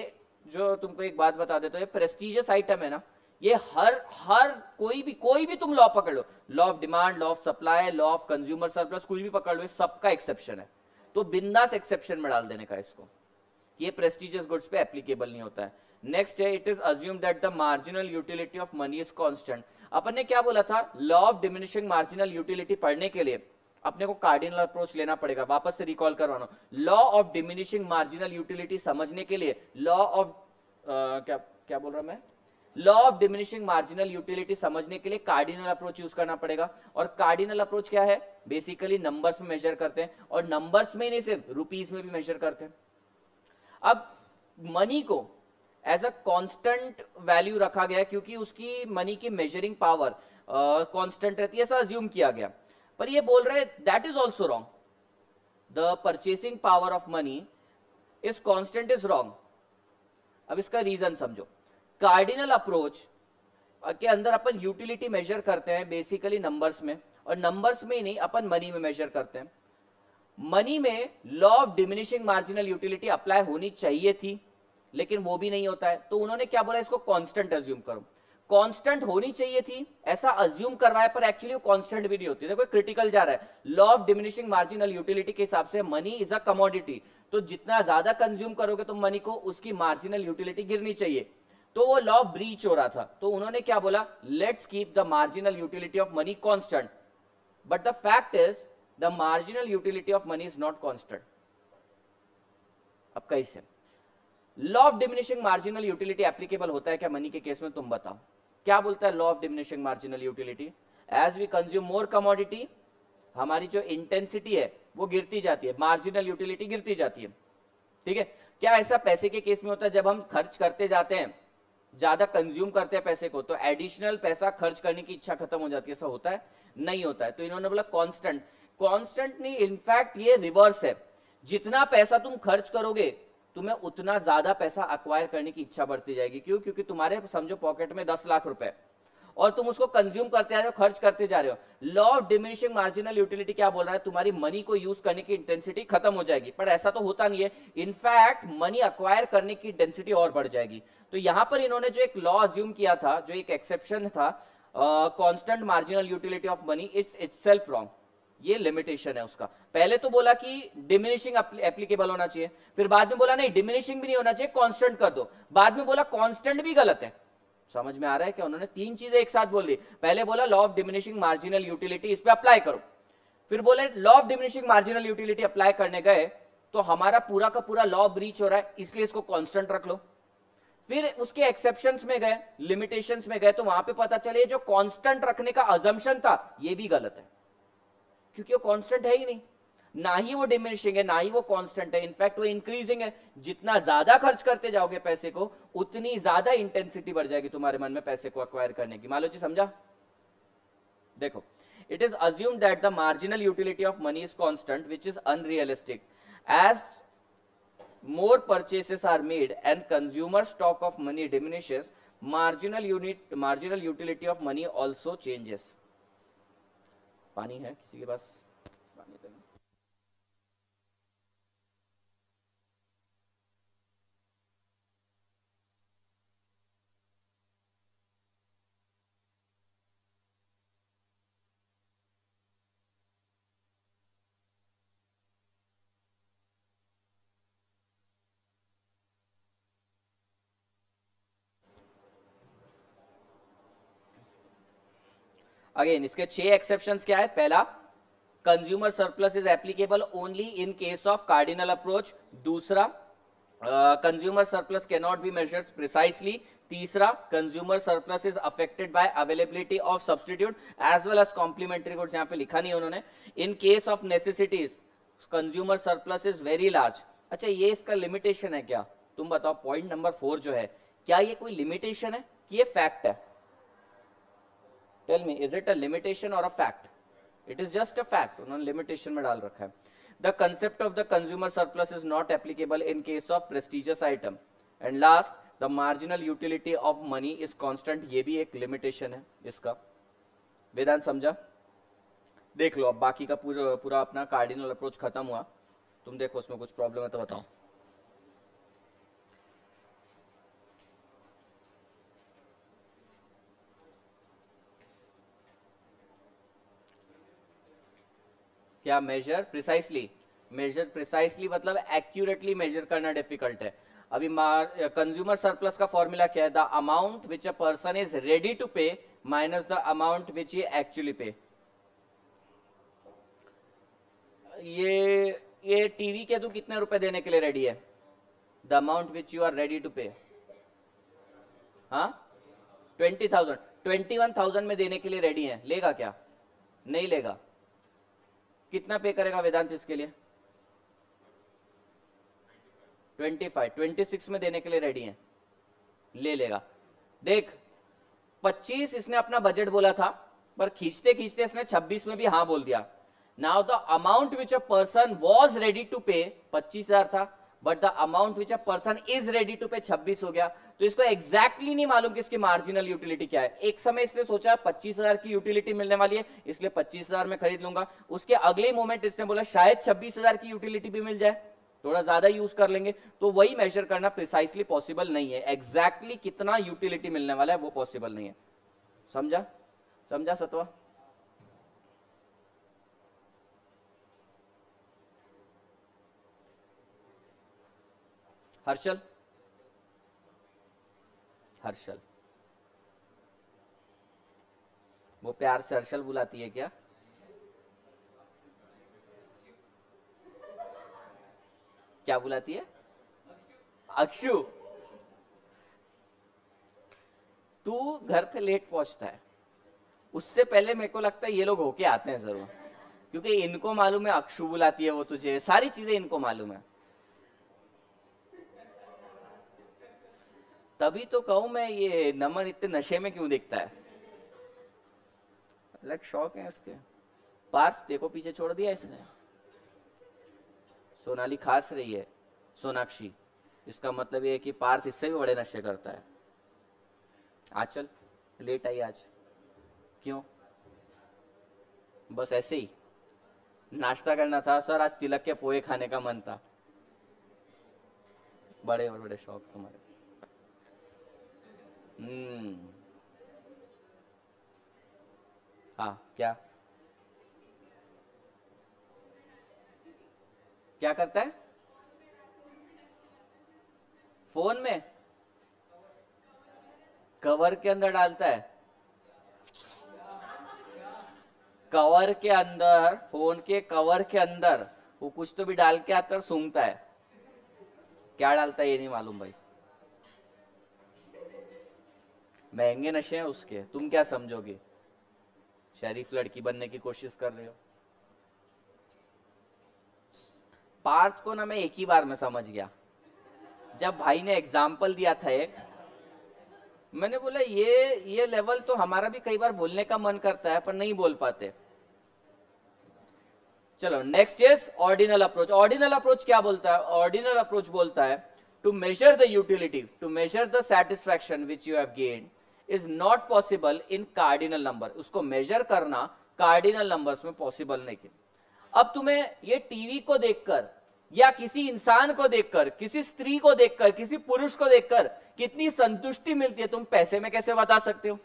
जो तुमको एक बात बता देता हूँ, ये prestigious item है ना, ये हर कोई भी तुम लॉ पकड़ लो, law of demand, law of supply, law of consumer surplus, कुछ भी पकड़ लो, सबका एक्सेप्शन है। तो बिंदास एक्सेप्शन में डाल देने का इसको, ये प्रेस्टिजियस गुड्स पे एप्लीकेबल नहीं होता है। नेक्स्ट है, it is assumed that the marginal utility of money is constant. अपन ने क्या बोला था? Law of diminishing marginal utility पढ़ने के लिए अपने को कार्डिनल अप्रोच लेना पड़ेगा। वापस से रिकॉल करवाना, law of diminishing marginal utility समझने के लिए लॉ ऑफ क्या बोल रहा मैं, law of diminishing marginal utility समझने के लिए कार्डिनल अप्रोच यूज करना पड़ेगा। और कार्डिनल अप्रोच क्या है? बेसिकली नंबर्स में मेजर करते हैं, और नंबर्स में ही नहीं, सिर्फ रुपीस में भी मेजर करते हैं। अब मनी को एज अ कांस्टेंट वैल्यू रखा गया क्योंकि उसकी मनी की मेजरिंग पावर कांस्टेंट रहती है, ऐसा अज्यूम किया गया। पर ये बोल रहे that is also wrong, the purchasing power of money is constant is wrong. अब इसका रीजन समझो। कार्डिनल अप्रोच के अंदर अपन यूटिलिटी मेजर करते हैं बेसिकली नंबर्स में, और नंबर्स में ही नहीं, अपन मनी में मेजर करते हैं। मनी में law of diminishing marginal utility apply होनी चाहिए थी, लेकिन वो भी नहीं होता है। तो उन्होंने क्या बोला? इसको कांस्टेंट अज्यूम करो। कांस्टेंट होनी चाहिए थी ऐसा अज्यूम करवाया, पर एक्चुअली वो कांस्टेंट भी नहीं होती। देखो क्रिटिकल जा रहा है, law of diminishing marginal utility के हिसाब से मनी इज अ कमोडिटी। तो जितना ज्यादा कंज्यूम करोगे तुम मनी को, उसकी मार्जिनल यूटिलिटी गिरनी चाहिए। तो वो लॉ ब्रीच हो रहा था। तो उन्होंने क्या बोला? Let's keep the marginal utility of money constant. But the fact is the marginal utility of money is not constant. अब कैसे law of diminishing marginal utility applicable होता है क्या मनी के केस में? तुम बताओ क्या बोलता है law of diminishing marginal utility? As we consume more commodity, हमारी जो इंटेंसिटी है वो गिरती जाती है, मार्जिनल यूटिलिटी गिरती जाती है। ठीक है, क्या ऐसा पैसे के केस में होता है? जब हम खर्च करते जाते हैं, ज्यादा कंज्यूम करते हैं पैसे को, तो एडिशनल पैसा खर्च करने की इच्छा खत्म हो जाती है। ऐसा होता है? नहीं होता है। तो इन्होंने बोला कांस्टेंट नहीं, इनफैक्ट ये रिवर्स है। जितना पैसा तुम खर्च करोगे, तुम्हें उतना ज्यादा पैसा अक्वायर करने की इच्छा बढ़ती जाएगी। क्यों? क्योंकि तुम्हारे समझो पॉकेट में 10 लाख रुपए, और तुम उसको कंज्यूम करते जा रहे हो, खर्च करते जा रहे हो। Law of diminishing marginal utility क्या बोल रहा है? तुम्हारी मनी को यूज करने की इंटेंसिटी खत्म हो जाएगी। पर ऐसा तो होता नहीं है, इनफैक्ट मनी अक्वायर करने की इंटेंसिटी और बढ़ जाएगी। तो यहां पर इन्होंने जो एक लॉ अज्यूम किया था, जो एक एक्सेप्शन था, constant marginal utility of money, it's itself wrong. ये लिमिटेशन है उसका। पहले तो बोला कि डिमिनिशिंग एप्लीकेबल होना चाहिए, फिर बाद में बोला नहीं, डिमिनिशिंग भी नहीं होना चाहिए, कांस्टेंट कर दो। बाद में बोला कांस्टेंट भी गलत है। समझ में आ रहा है क्या? उन्होंने 3 चीजें एक साथ बोल दी। पहले बोला law of diminishing marginal utility, इस पे अप्लाई करो, फिर बोले law of diminishing marginal utility apply करने गए तो हमारा पूरा का पूरा लॉ ब्रीच हो रहा है, इसलिए इसको कांस्टेंट रख लो। फिर उसके एक्सेप्शंस में गए, लिमिटेशंस में गए, तो वहां पे पता चले जो कांस्टेंट रखने का अजम्पशन था ये भी गलत है, क्योंकि वो कांस्टेंट है ही नहीं, ना ही वो डिमिनिशिंग है, ना ही वो कांस्टेंट है, इनफैक्ट वो इंक्रीजिंग है। जितना ज्यादा खर्च करते जाओगे पैसे को, उतनी ज्यादा इंटेंसिटी बढ़ जाएगी तुम्हारे मन में पैसे को अक्वायर करने की। मालो जी समझा? देखो, it is assumed that the marginal utility of money is constant, which is unrealistic, as more purchases are made and consumer stock of money diminishes, marginal utility of money also changes. पानी है किसी के पास? अगेन इसके 6 एक्सेप्शंस क्या है? पहला consumer surplus is applicable only in case of cardinal approach. दूसरा, consumer surplus can not be measured precisely. तीसरा, consumer surplus is affected by availability of substitute as well as complementary goods. यहाँ पे लिखा नहीं उन्होंने. In case of necessities consumer surplus is very large. अच्छा, ये इसका लिमिटेशन है क्या? तुम बताओ. पॉइंट नंबर 4 जो है, क्या ये कोई लिमिटेशन है कि ये फैक्ट है? Tell me, is it a limitation और a fact? It is just a fact. उन्होंने लिमिटेशन में डाल रखा है. The concept of the consumer surplus is not applicable in case of prestigious item. And last, the marginal utility of money is constant. ये भी एक लिमिटेशन है इसका. वेदांत समझा? देख लो अब बाकी का पूरा अपना कार्डिनल अप्रोच खत्म हुआ. तुम देखो उसमें कुछ प्रॉब्लम है तो बताओ. क्या मेजर प्रिसाइसली? मेजर प्रिसाइसली मतलब एक्यूरेटली मेजर करना डिफिकल्ट है. अभी कंज्यूमर सरप्लस का फॉर्मूला क्या है? The amount which a person is ready to pay minus the amount which ये एक्चुअली पे. ये टीवी के तू कितने रुपए देने के लिए रेडी है? The amount which you are ready to pay. हाँ, 20,000. 21,000 में देने के लिए रेडी है. लेगा क्या? नहीं लेगा. कितना पे करेगा वेदांत इसके लिए? 25. 26 में देने के लिए रेडी है, ले लेगा. देख, 25 इसने अपना बजट बोला था, पर खींचते खींचते इसने 26 में भी हाँ बोल दिया. Now the amount which a person was ready to pay 25,000 था, but the amount which a person is ready to pay 26 हो गया. तो इसको एग्जैक्टली नहीं मालूम कि इसकी मार्जिनल यूटिलिटी क्या है. एक समय इसने सोचा 25,000 की यूटिलिटी मिलने वाली है, इसलिए 25,000 में खरीद लूंगा. उसके अगले मोमेंट इसने बोला शायद 26,000 की यूटिलिटी भी मिल जाए, थोड़ा ज्यादा यूज कर लेंगे. तो वही मेजर करना प्रिसाइसली पॉसिबल नहीं है. एग्जैक्टली कितना यूटिलिटी मिलने वाला है वो पॉसिबल नहीं है. समझा? समझा सत्वा? हर्षल? हर्षल, वो प्यार से हर्षल बुलाती है क्या? क्या बुलाती है? अक्षु. तू घर पे लेट पहुंचता है, उससे पहले मेरे को लगता है ये लोग होके आते हैं जरूर, क्योंकि इनको मालूम है अक्षु बुलाती है, वो तुझे सारी चीजें इनको मालूम है. तभी तो कहूं मैं, ये नमन इतने नशे में क्यों दिखता है? अलग शौक है उसके. पार्स देखो पीछे छोड़ दिया इसने. सोनाली खास रही है सोनाक्षी, इसका मतलब ये है कि पार्थ इससे भी बड़े नशे करता है. आचल लेट आई आज, क्यों? बस ऐसे ही नाश्ता करना था सर, आज तिलक के पोहे खाने का मन था. बड़े और बड़े शौक तुम्हारे. हाँ, क्या क्या करता है फोन में? कवर के अंदर डालता है. कवर के अंदर, फोन के कवर के अंदर वो कुछ तो भी डाल के आकर सूंघता है. क्या डालता है ये नहीं मालूम भाई. महंगे नशे हैं उसके. तुम क्या समझोगे? शरीफ लड़की बनने की कोशिश कर रहे हो. पार्थ को ना मैं एक ही बार में समझ गया. जब भाई ने एग्जाम्पल दिया था एक, मैंने बोला ये लेवल तो हमारा भी कई बार बोलने का मन करता है पर नहीं बोल पाते. चलो, next is ordinal approach. Ordinal approach क्या बोलता है? ऑर्डिनल अप्रोच बोलता है to measure the utility, to measure the satisfaction which you have gained is not possible in cardinal number. उसको मेजर करना कार्डिनल नंबर्स में पॉसिबल नहीं है. अब तुम्हें ये टीवी को देखकर या किसी इंसान को देखकर, किसी स्त्री को देखकर, किसी पुरुष को देखकर कितनी संतुष्टि मिलती है तुम पैसे में कैसे बता सकते हो?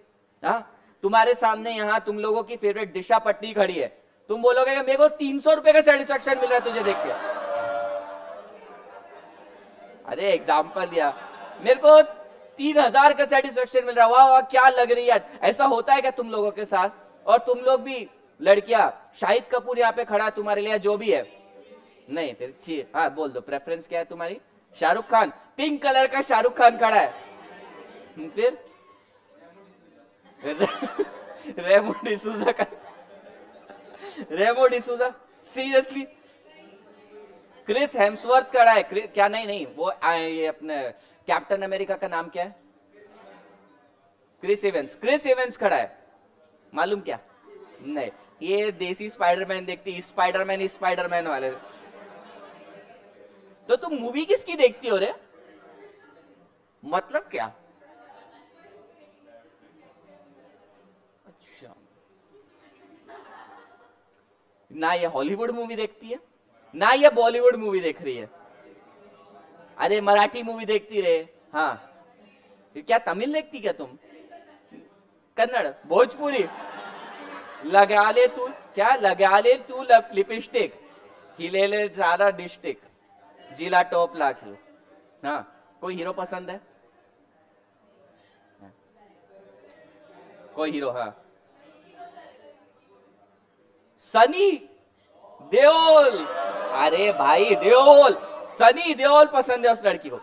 हाँ, तुम्हारे सामने यहाँ तुम लोगों की फेवरेट दिशा पटनी खड़ी है, तुम बोलोगे मेरे को 300 रुपए का सेटिस्फेक्शन मिल रहा है तुझे देख के. अरे एग्जाम्पल दिया, मेरे को 3000 का सेटिस्फेक्शन मिल रहा है, वाह वाह क्या लग रही है. ऐसा होता है क्या तुम लोगों के साथ? और तुम लोग भी लड़कियां, शाहिद कपूर यहाँ पे खड़ा तुम्हारे लिए जो भी है नहीं, फिर हाँ बोल दो प्रेफरेंस क्या है तुम्हारी। शाहरुख खान, पिंक कलर का शाहरुख खान खड़ा है, फिर रेमो डिसूजा का, Remo D'Souza seriously, Chris Hemsworth खड़ा है, क्या नहीं नहीं वो ये अपने कैप्टन अमेरिका का नाम क्या है, क्रिस इवेंस, क्रिस इवेंस खड़ा है, मालूम क्या नहीं, ये देसी स्पाइडरमैन देखती, स्पाइडरमैन स्पाइडरमैन वाले। तो तुम मूवी किसकी देखती हो रे, मतलब क्या। अच्छा ना ये हॉलीवुड मूवी देखती है, ना ये बॉलीवुड मूवी देख रही है, अरे मराठी मूवी देखती रहे, हाँ क्या तमिल देखती क्या तुम, कन्नड़, भोजपुरी, लगा ले तू क्या, लगा ले तू लिपस्टिक, हिले ले ज़्यादा डिस्टिक, जिला टॉप ला खेल। हाँ कोई हीरो पसंद है, कोई हीरो, हाँ सनी देओल, अरे भाई देओल, सनी देओल पसंद है उस लड़की को,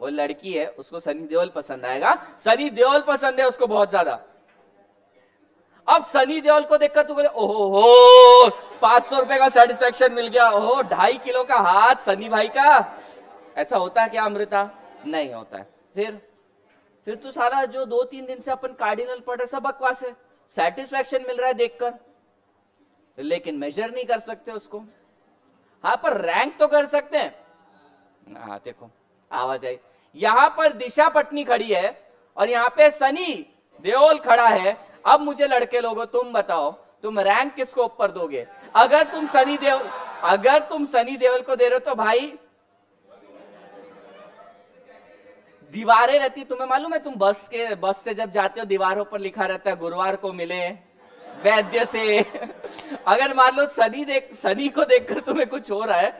वो लड़की है उसको सनी देओल पसंद आएगा, सनी देओल पसंद है उसको बहुत ज्यादा। अब सनी देओल को देखकर तू बोले ओहो 500 रुपए का सेटिस्फेक्शन मिल गया, ओहो 2.5 किलो का हाथ सनी भाई का, ऐसा होता है क्या अमृता, नहीं होता है। फिर तू सारा जो 2-3 दिन से अपन कार्डिनल पढ़ रहे सब बकवास है, सेटिस्फेक्शन मिल रहा है देखकर लेकिन मेजर नहीं कर सकते उसको, हाँ पर रैंक तो कर सकते हैं। हाँ देखो आवाज आई, यहां पर दिशा पटनी खड़ी है और यहाँ पे सनी देओल खड़ा है। अब मुझे लड़के लोगों तुम बताओ तुम रैंक किसको ऊपर दोगे, अगर तुम सनी देओल को दे रहे हो तो भाई दीवारें रहती, तुम्हें मालूम है तुम बस से जब जाते हो दीवारों पर लिखा रहता है गुरुवार को मिले वैद्य से। अगर मान लो सनी को देखकर तुम्हें कुछ हो रहा है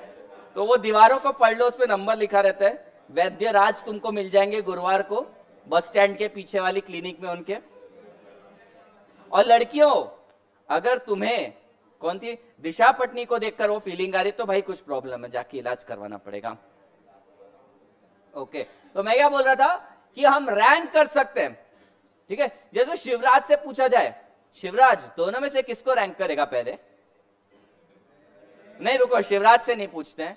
तो वो दीवारों को पढ़ लो, उस पे नंबर लिखा रहता है वैद्य राज तुमको मिल जाएंगे गुरुवार को बस स्टैंड के पीछे वाली क्लिनिक में उनके। और लड़कियों अगर तुम्हें कौन थी दिशा पटनी को देखकर वो फीलिंग आ रही तो भाई कुछ प्रॉब्लम है, जाके इलाज करवाना पड़ेगा। ओके तो मैं क्या बोल रहा था कि हम रैंक कर सकते हैं, ठीक है। जैसे शिवराज से पूछा जाए शिवराज दोनों में से किसको रैंक करेगा पहले, नहीं रुको शिवराज से नहीं पूछते हैं,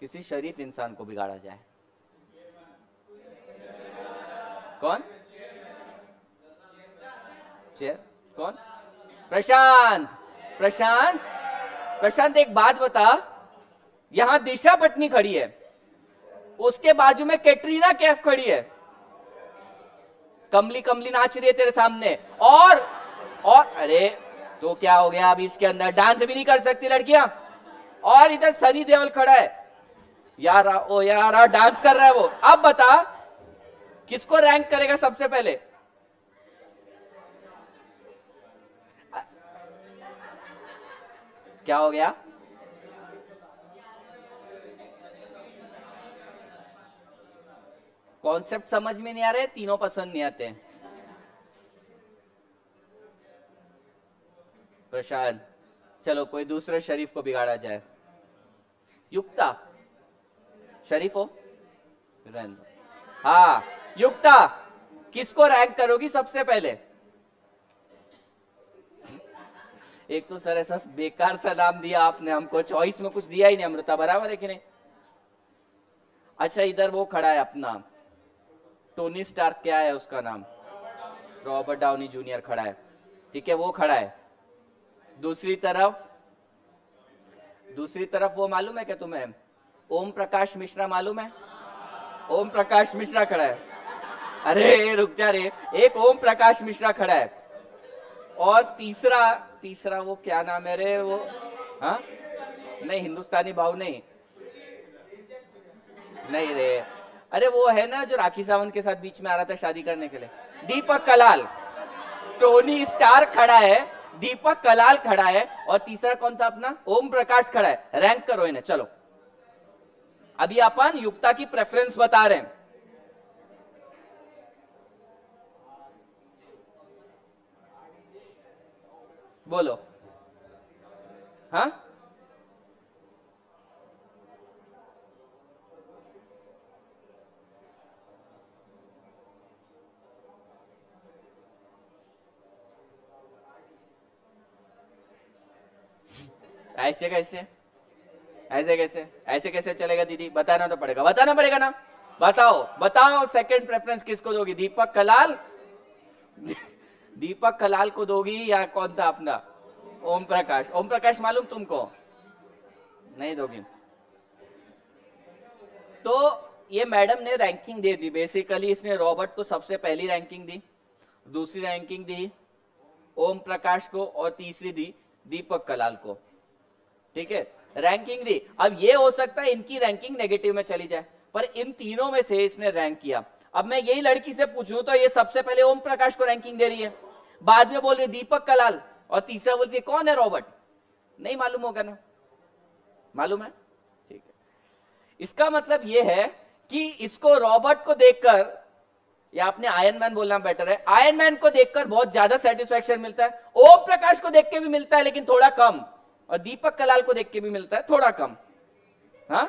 किसी शरीफ इंसान को बिगाड़ा जाए, कौन चेयर, कौन प्रशांत, प्रशांत, प्रशांत एक बात बता, यहां दिशा पटनी खड़ी है उसके बाजू में कैटरीना कैफ खड़ी है, कमली कमली नाच रही है तेरे सामने और अरे तो क्या हो गया, अभी इसके अंदर डांस भी नहीं कर सकती लड़कियां। और इधर सनी देओल खड़ा है यारा ओ यारा डांस कर रहा है वो। अब बता किसको रैंक करेगा सबसे पहले, क्या हो गया कॉन्सेप्ट समझ में नहीं आ रहे, तीनों पसंद नहीं आते। प्रशांत चलो कोई दूसरे शरीफ को बिगाड़ा जाए, युक्ता शरीफ हो, हाँ युक्ता किसको रैंक करोगी सबसे पहले। एक तो सर ऐसा बेकार सा नाम दिया आपने हमको, चॉइस में कुछ दिया ही नहीं अमृता, बराबर है कि नहीं। अच्छा इधर वो खड़ा है अपना टोनी स्टार्क, क्या है उसका नाम, रॉबर्ट डाउनी जूनियर खड़ा है, ठीक है वो खड़ा है। दूसरी तरफ वो मालूम है क्या तुम्हें, ओम प्रकाश मिश्रा मालूम है, ओम प्रकाश मिश्रा खड़ा है, अरे रुक जा रे, एक ओम प्रकाश मिश्रा खड़ा है और तीसरा वो क्या नाम है रे वो, हाँ नहीं हिंदुस्तानी भाव नहीं रे, अरे वो है ना जो राखी सावंत के साथ बीच में आ रहा था शादी करने के लिए, दीपक कलाल। टोनी स्टार खड़ा है, दीपक कलाल खड़ा है और तीसरा कौन था अपना, ओम प्रकाश खड़ा है। रैंक करो इन्हें। चलो अभी अपन युक्ता की प्रेफरेंस बता रहे हैं। बोलो हाँ ऐसे कैसे, ऐसे कैसे, ऐसे कैसे चलेगा दीदी? बताना तो पड़ेगा, बताना पड़ेगा ना। बताओ बताओ सेकंड प्रेफरेंस किसको दोगी? दीपक कलाल, दीपक कलाल को दोगी या कौन था अपना ओम प्रकाश? ओम प्रकाश मालूम तुमको? नहीं दोगी। तो ये मैडम ने रैंकिंग दे दी बेसिकली। इसने रॉबर्ट को सबसे पहली रैंकिंग दी, दूसरी रैंकिंग दी ओम प्रकाश को, और तीसरी दी दीपक कलाल को। ठीक है, रैंकिंग दी। अब ये हो सकता है इनकी रैंकिंग नेगेटिव में चली जाए, पर इन तीनों में से इसने रैंक किया। अब मैं यही लड़की से पूछूं तो ये सबसे पहले ओम प्रकाश को रैंकिंग दे रही है, बाद में बोल रही है दीपक कलाल, और तीसरा बोलती है कौन है रॉबर्ट? नहीं मालूम होगा ना? मालूम है, ठीक है। इसका मतलब ये है कि इसको रॉबर्ट को देखकर, या आपने आयरन मैन बोलना बेटर है, आयरन मैन को देखकर बहुत ज्यादा सेटिस्फेक्शन मिलता है, ओम प्रकाश को देख के भी मिलता है लेकिन थोड़ा कम, और दीपक कलाल को देख के भी मिलता है थोड़ा कम। हाँ,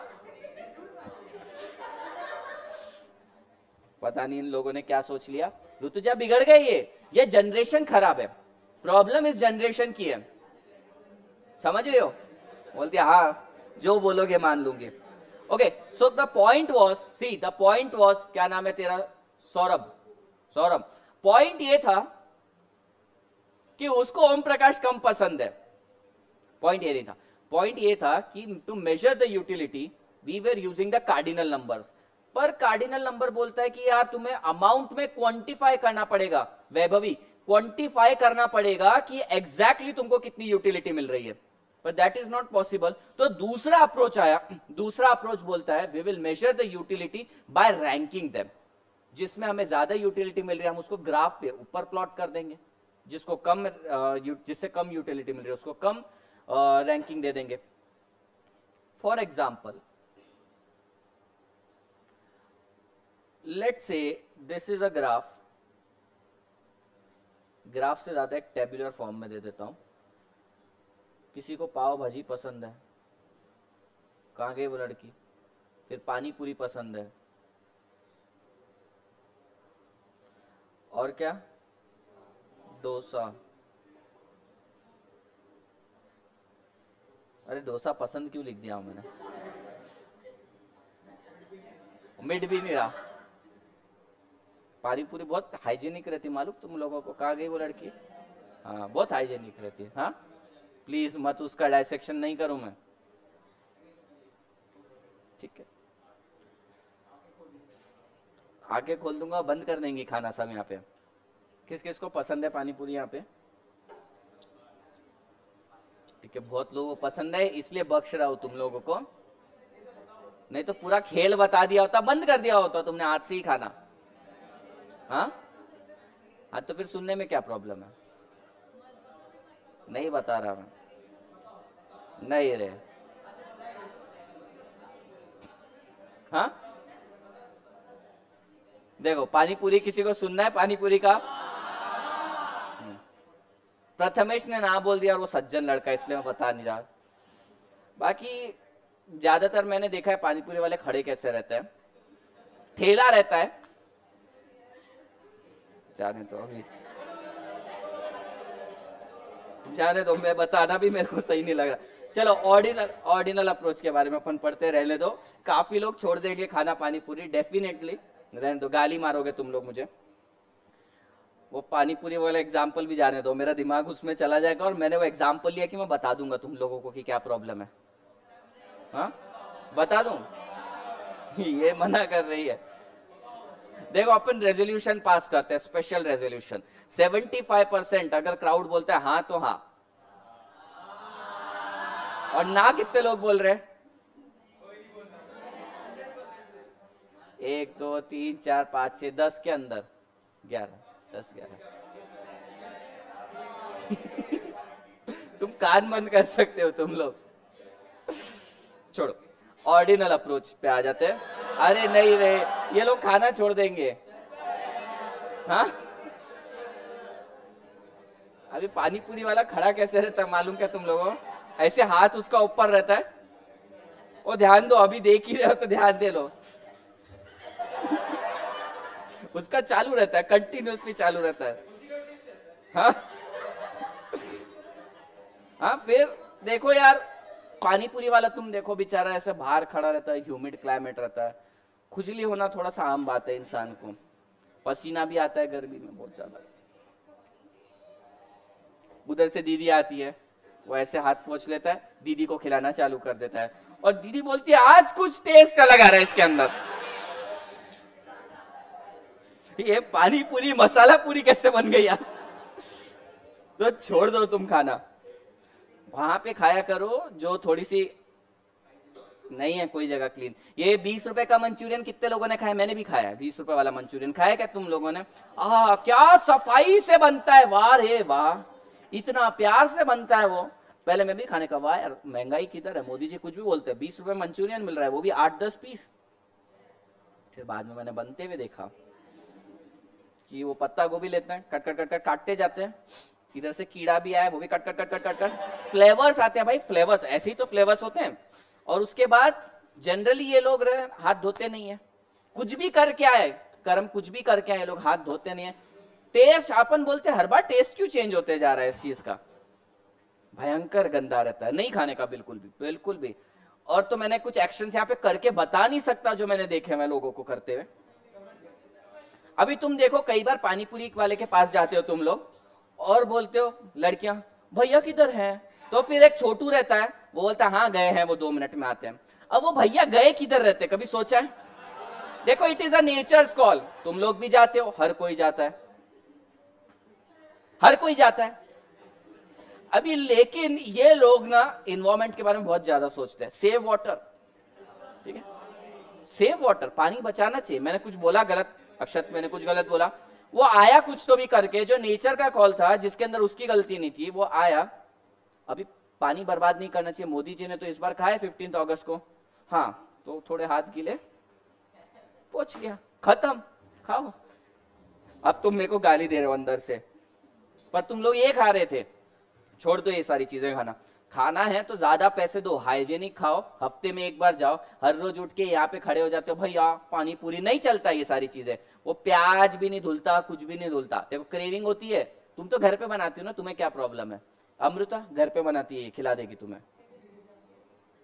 पता नहीं इन लोगों ने क्या सोच लिया। ऋतुजा बिगड़ गई। ये जनरेशन खराब है, प्रॉब्लम इस जनरेशन की है, समझ रहे हो? बोलती हाँ जो बोलोगे मान लूंगी। Okay, so the point was, see the point was, क्या नाम है तेरा? सौरभ। सौरभ, पॉइंट ये था कि उसको ओम प्रकाश कम पसंद है। पॉइंट ये नहीं था, पॉइंट ये था कि to measure the utility we were using the cardinal numbers. पर कार्डिनल नंबर बोलता है कि यार तुम्हें अमाउंट में क्वांटिफाई करना पड़ेगा, वैभवी क्वांटिफाई करना पड़ेगा कि एग्जैक्टली तुमको कितनी यूटिलिटी मिल रही है, पर दैट इज नॉट पॉसिबल। तो दूसरा अप्रोच आया, दूसरा अप्रोच बोलता है we will measure the utility by ranking them. जिसमें हमें ज्यादा यूटिलिटी मिल रही है हम उसको ग्राफ पे ऊपर प्लॉट कर देंगे, जिसको कम जिससे कम यूटिलिटी मिल रही है उसको कम रैंकिंग दे देंगे। For example let's say this is a graph, graph से ज्यादा एक टेबुलर फॉर्म में दे देता हूं। किसी को पाव भाजी पसंद है, कहां गई वो लड़की? फिर पानी पूरी पसंद है, और क्या? डोसा। अरे डोसा पसंद क्यों लिख दिया मैंने? मिड भी नहीं रहा। पानी पूरी बहुत हाइजीनिक रहती, मालूम तुम लोगों को? कहाँ गई वो लड़की? हाँ, बहुत हाइजीनिक रहती है। हाँ प्लीज मत उसका डायसेक्शन नहीं करूं मैं, ठीक है? आगे खोल दूंगा, बंद कर देंगी खाना सब। यहाँ पे किस किस को पसंद है पानी पूरी? यहाँ पे ठीक है, बहुत लोगों को पसंद है इसलिए बख्श रहा हूं तुम लोगों को, नहीं तो पूरा खेल बता दिया होता, बंद कर दिया होता तुमने हाथ से ही खाना। हाँ हाँ, तो फिर सुनने में क्या प्रॉब्लम है? नहीं बता रहा मैं, नहीं रे। हाँ देखो, पानी पूरी किसी को सुनना है? पानी पूरी का प्रथमेश ने ना बोल दिया, और वो सज्जन लड़का इसलिए मैं बता नहीं रहा। बाकी ज्यादातर मैंने देखा है पानीपुरी वाले खड़े कैसे रहते हैं, ठेला रहता है, जाने दो अभी, जाने दो, मैं बताना भी मेरे को सही नहीं लग रहा। चलो ऑर्डिनल अप्रोच के बारे में अपन पढ़ते रहने दो, काफी लोग छोड़ देंगे खाना पानी पूरी, डेफिनेटली रहने दो, गाली मारोगे तुम लोग मुझे। वो पानी पूरी वाला एग्जाम्पल भी जाने दो, मेरा दिमाग उसमें चला जाएगा, और मैंने वो एग्जाम्पल लिया कि मैं बता दूंगा तुम लोगों को कि क्या प्रॉब्लम है। हाँ बता दूं? ये मना कर रही है। देखो अपन रेजोल्यूशन पास करते हैं, स्पेशल रेजोल्यूशन। 75% अगर क्राउड बोलता है हाँ तो हाँ, और ना कितने लोग बोल रहे हैं? 1 2 3 4 5 6 10 के अंदर, 11 10 11। तुम कान बंद कर सकते हो तुम लोग, छोड़ो। ऑर्डिनल अप्रोच पे आ जाते हैं। अरे नहीं रे, ये लोग खाना छोड़ देंगे। हाँ अभी पानी पूरी वाला खड़ा कैसे रहता मालूम क्या तुम लोगों? ऐसे हाथ उसका ऊपर रहता है, वो ध्यान दो, अभी देख ही रहे हो तो ध्यान दे लो। उसका चालू रहता है, कंटिन्यूअसली चालू रहता है। हाँ फिर देखो यार, पानीपुरी वाला तुम देखो, बेचारा ऐसे बाहर खड़ा रहता है, ह्यूमिड क्लाइमेट रहता है, खुजली होना थोड़ा सा आम बात है इंसान को, पसीना भी आता है गर्मी में बहुत ज्यादा। उधर से दीदी आती है, वो ऐसे हाथ पोंछ लेता है, दीदी को खिलाना चालू कर देता है, और दीदी बोलती है आज कुछ टेस्ट अलग आ रहा है इसके अंदर, ये पानी पूरी मसाला पूरी कैसे बन गई यार। तो छोड़ दो तुम खाना, वहां पे खाया करो जो थोड़ी सी नहीं है कोई जगह क्लीन। ये 20 रुपए का मंचूरियन कितने लोगों ने खाया? मैंने भी खाया, 20 रुपए वाला मंचूरियन खाया क्या तुम लोगों ने? आह क्या सफाई से बनता है, वाह रे वाह, इतना प्यार से बनता है वो। पहले मैं भी खाने का, वाह यार महंगाई किधर है, मोदी जी कुछ भी बोलते हैं, 20 रुपए मंचूरियन मिल रहा है, वो भी 8-10 पीस। फिर बाद में मैंने बनते हुए देखा कि वो पत्ता गोभी लेते हैं, कट कट कट कट काटते जाते हैं, इधर से कीड़ा भी आया वो भी cut cut cut cut cut cut, flavours आते हैं भाई, फ्लेवर्स ऐसे ही तो फ्लेवर्स होते हैं। और उसके बाद जनरली ये लोग हाथ धोते नहीं है, कुछ भी करके आए, कर्म कुछ भी करके आए, लोग हाथ धोते नहीं है। टेस्ट अपन बोलते हैं हर बार, टेस्ट क्यों चेंज होते जा रहा है इस चीज का? भयंकर गंदा रहता है, नहीं खाने का बिल्कुल भी, बिल्कुल भी। और तो मैंने कुछ एक्शन यहाँ पे करके बता नहीं सकता जो मैंने देखे मैं लोगों को करते हुए। अभी तुम देखो, कई बार पानीपुरी वाले के पास जाते हो तुम लोग और बोलते हो लड़कियां, भैया किधर हैं? तो फिर एक छोटू रहता है, वो बोलता है हाँ गए हैं, वो 2 मिनट में आते हैं। अब वो भैया गए किधर रहते, कभी सोचा है? देखो it is a nature's call, तुम लोग भी जाते हो, हर कोई जाता है, हर कोई जाता है अभी। लेकिन ये लोग ना इन्वायरमेंट के बारे में बहुत ज्यादा सोचते हैं। सेव वाटर, ठीक है, सेव वाटर, पानी बचाना चाहिए। मैंने कुछ बोला गलत, अक्षत मैंने कुछ गलत बोला? वो आया कुछ तो भी करके, जो नेचर का कॉल था जिसके अंदर उसकी गलती नहीं थी, वो आया। अभी पानी बर्बाद नहीं करना चाहिए, मोदी जी ने तो इस बार कहा है 15 अगस्त को, हाँ तो थोड़े हाथ गीले, पोंछ गया, खत्म, खाओ। अब तुम मेरे को गाली दे रहे हो अंदर से, पर तुम लोग ये खा रहे थे। छोड़ दो ये सारी चीजें खाना, खाना है तो ज्यादा पैसे दो, हाइजेनिक खाओ, हफ्ते में एक बार जाओ, हर रोज उठ के यहाँ पे खड़े हो जाते हो भैया पानी पूरी नहीं चलता, ये सारी चीजें। वो प्याज भी नहीं धुलता, कुछ भी नहीं धुलता। देखो क्रेविंग होती है, तुम तो घर पे बनाती हो ना, तुम्हें क्या प्रॉब्लम है? अमृता घर पे बनाती है, खिला देगी तुम्हें।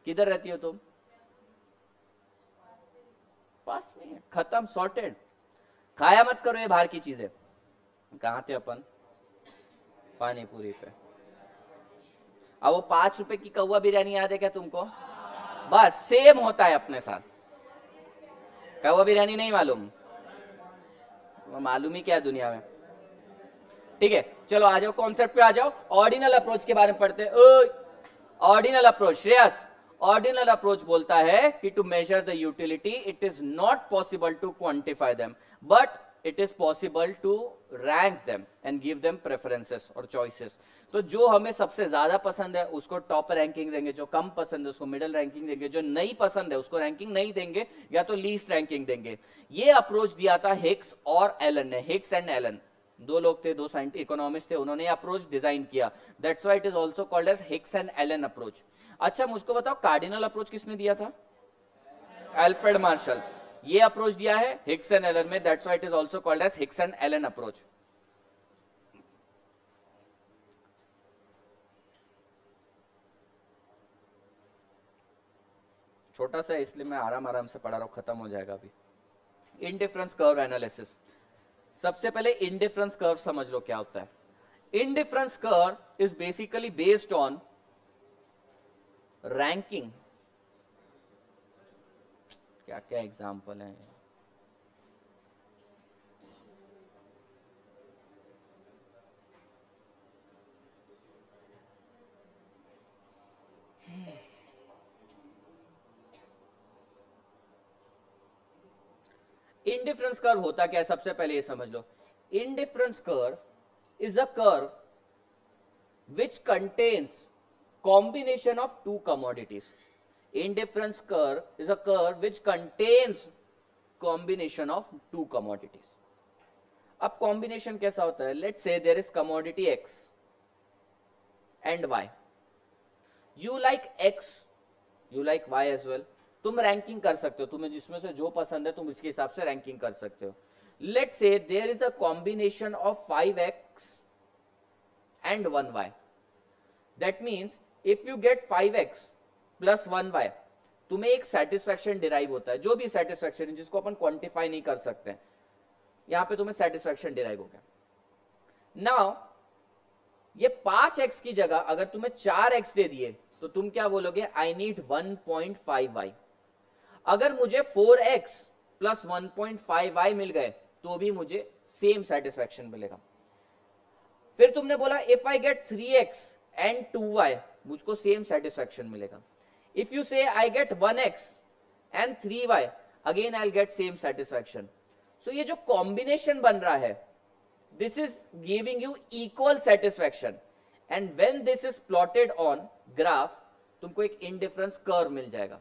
किधर रहती हो तुम? पास में, खत्म, सॉर्टेड। खाया मत करो ये बाहर की चीजें। कहाँ थे अपन? पानी पूरी पे। अब वो 5 रुपए की कौवा बिरयानी याद है क्या तुमको? बस सेम होता है अपने साथ। कौवा बिरयानी नहीं मालूम? मालूम ही क्या दुनिया में। ठीक है चलो आ जाओ कॉन्सेप्ट पे आ जाओ। ऑर्डिनल अप्रोच के बारे में पढ़ते हैं। Ordinal approach, Shreyas, ordinal approach बोलता है कि to measure the utility it is not possible to quantify them, but it is possible to rank them and give them preferences और चॉइसेस। तो जो हमें सबसे ज्यादा पसंद है उसको टॉप रैंकिंग देंगे, जो कम पसंद है उसको मिडिल रैंकिंग देंगे, जो नहीं पसंद है उसको रैंकिंग नहीं देंगे या तो लीस्ट रैंकिंग देंगे। ये अप्रोच दिया था हिक्स और एलन ने। हिक्स एंड एलन दो लोग थे, दो साइंटिस्ट इकोनॉमिस्ट थे, उन्होंने अप्रोच डिजाइन किया। That's why it is also called as Hicks and Allen approach. अच्छा मुझको बताओ कार्डिनल अप्रोच किसने दिया था? Alfred Marshall. ये अप्रोच दिया है हिक्स एंड एलन में, that's why it is also called as Hicks and Allen approach. छोटा सा इसलिए मैं आराम आराम से पढ़ा रहा हूं, खत्म हो जाएगा अभी। Indifference curve analysis. सबसे पहले इंडिफरेंस कर्व समझ लो क्या होता है। Indifference curve is basically based on ranking. क्या क्या एग्जाम्पल है? इंडिफरेंस कर्व होता क्या है सबसे पहले ये समझ लो। Indifference curve is a curve which contains combination of two commodities. Indifference curve is a curve which contains combination of two commodities. अब combination कैसा होता है? Let's say there is commodity X and Y. you like X, you like Y as well. तुम रैंकिंग कर सकते हो, तुम्हें जिसमें से जो पसंद है तुम इसके हिसाब से रैंकिंग कर सकते हो. Let say there is a combination of 5x and 1y. That means if you get 5x plus 1y, तुम्हें एक satisfaction derive होता है, जो भी satisfaction जिसको अपन quantify नहीं कर सकते हैं. यहाँ पे तुम्हें satisfaction derive हो गया. Now ये 5x की जगह अगर तुम्हें 4x दे दिए तो तुम क्या बोलोगे? I need 1.5y. अगर मुझे 4x प्लस 1.5y मिल गए तो भी मुझे सेम सेटिस्फेक्शन मिलेगा. फिर तुमने बोला if I gate 3x and 2y मुझको सेम सेटिस्फेक्शन मिलेगा. If you say I get 1x and 3y again I will get same satisfaction. So ये जो कॉम्बिनेशन बन रहा है this is giving you equal satisfaction and when this is plotted on graph तुमको एक इंडिफरेंस कर्व मिल जाएगा.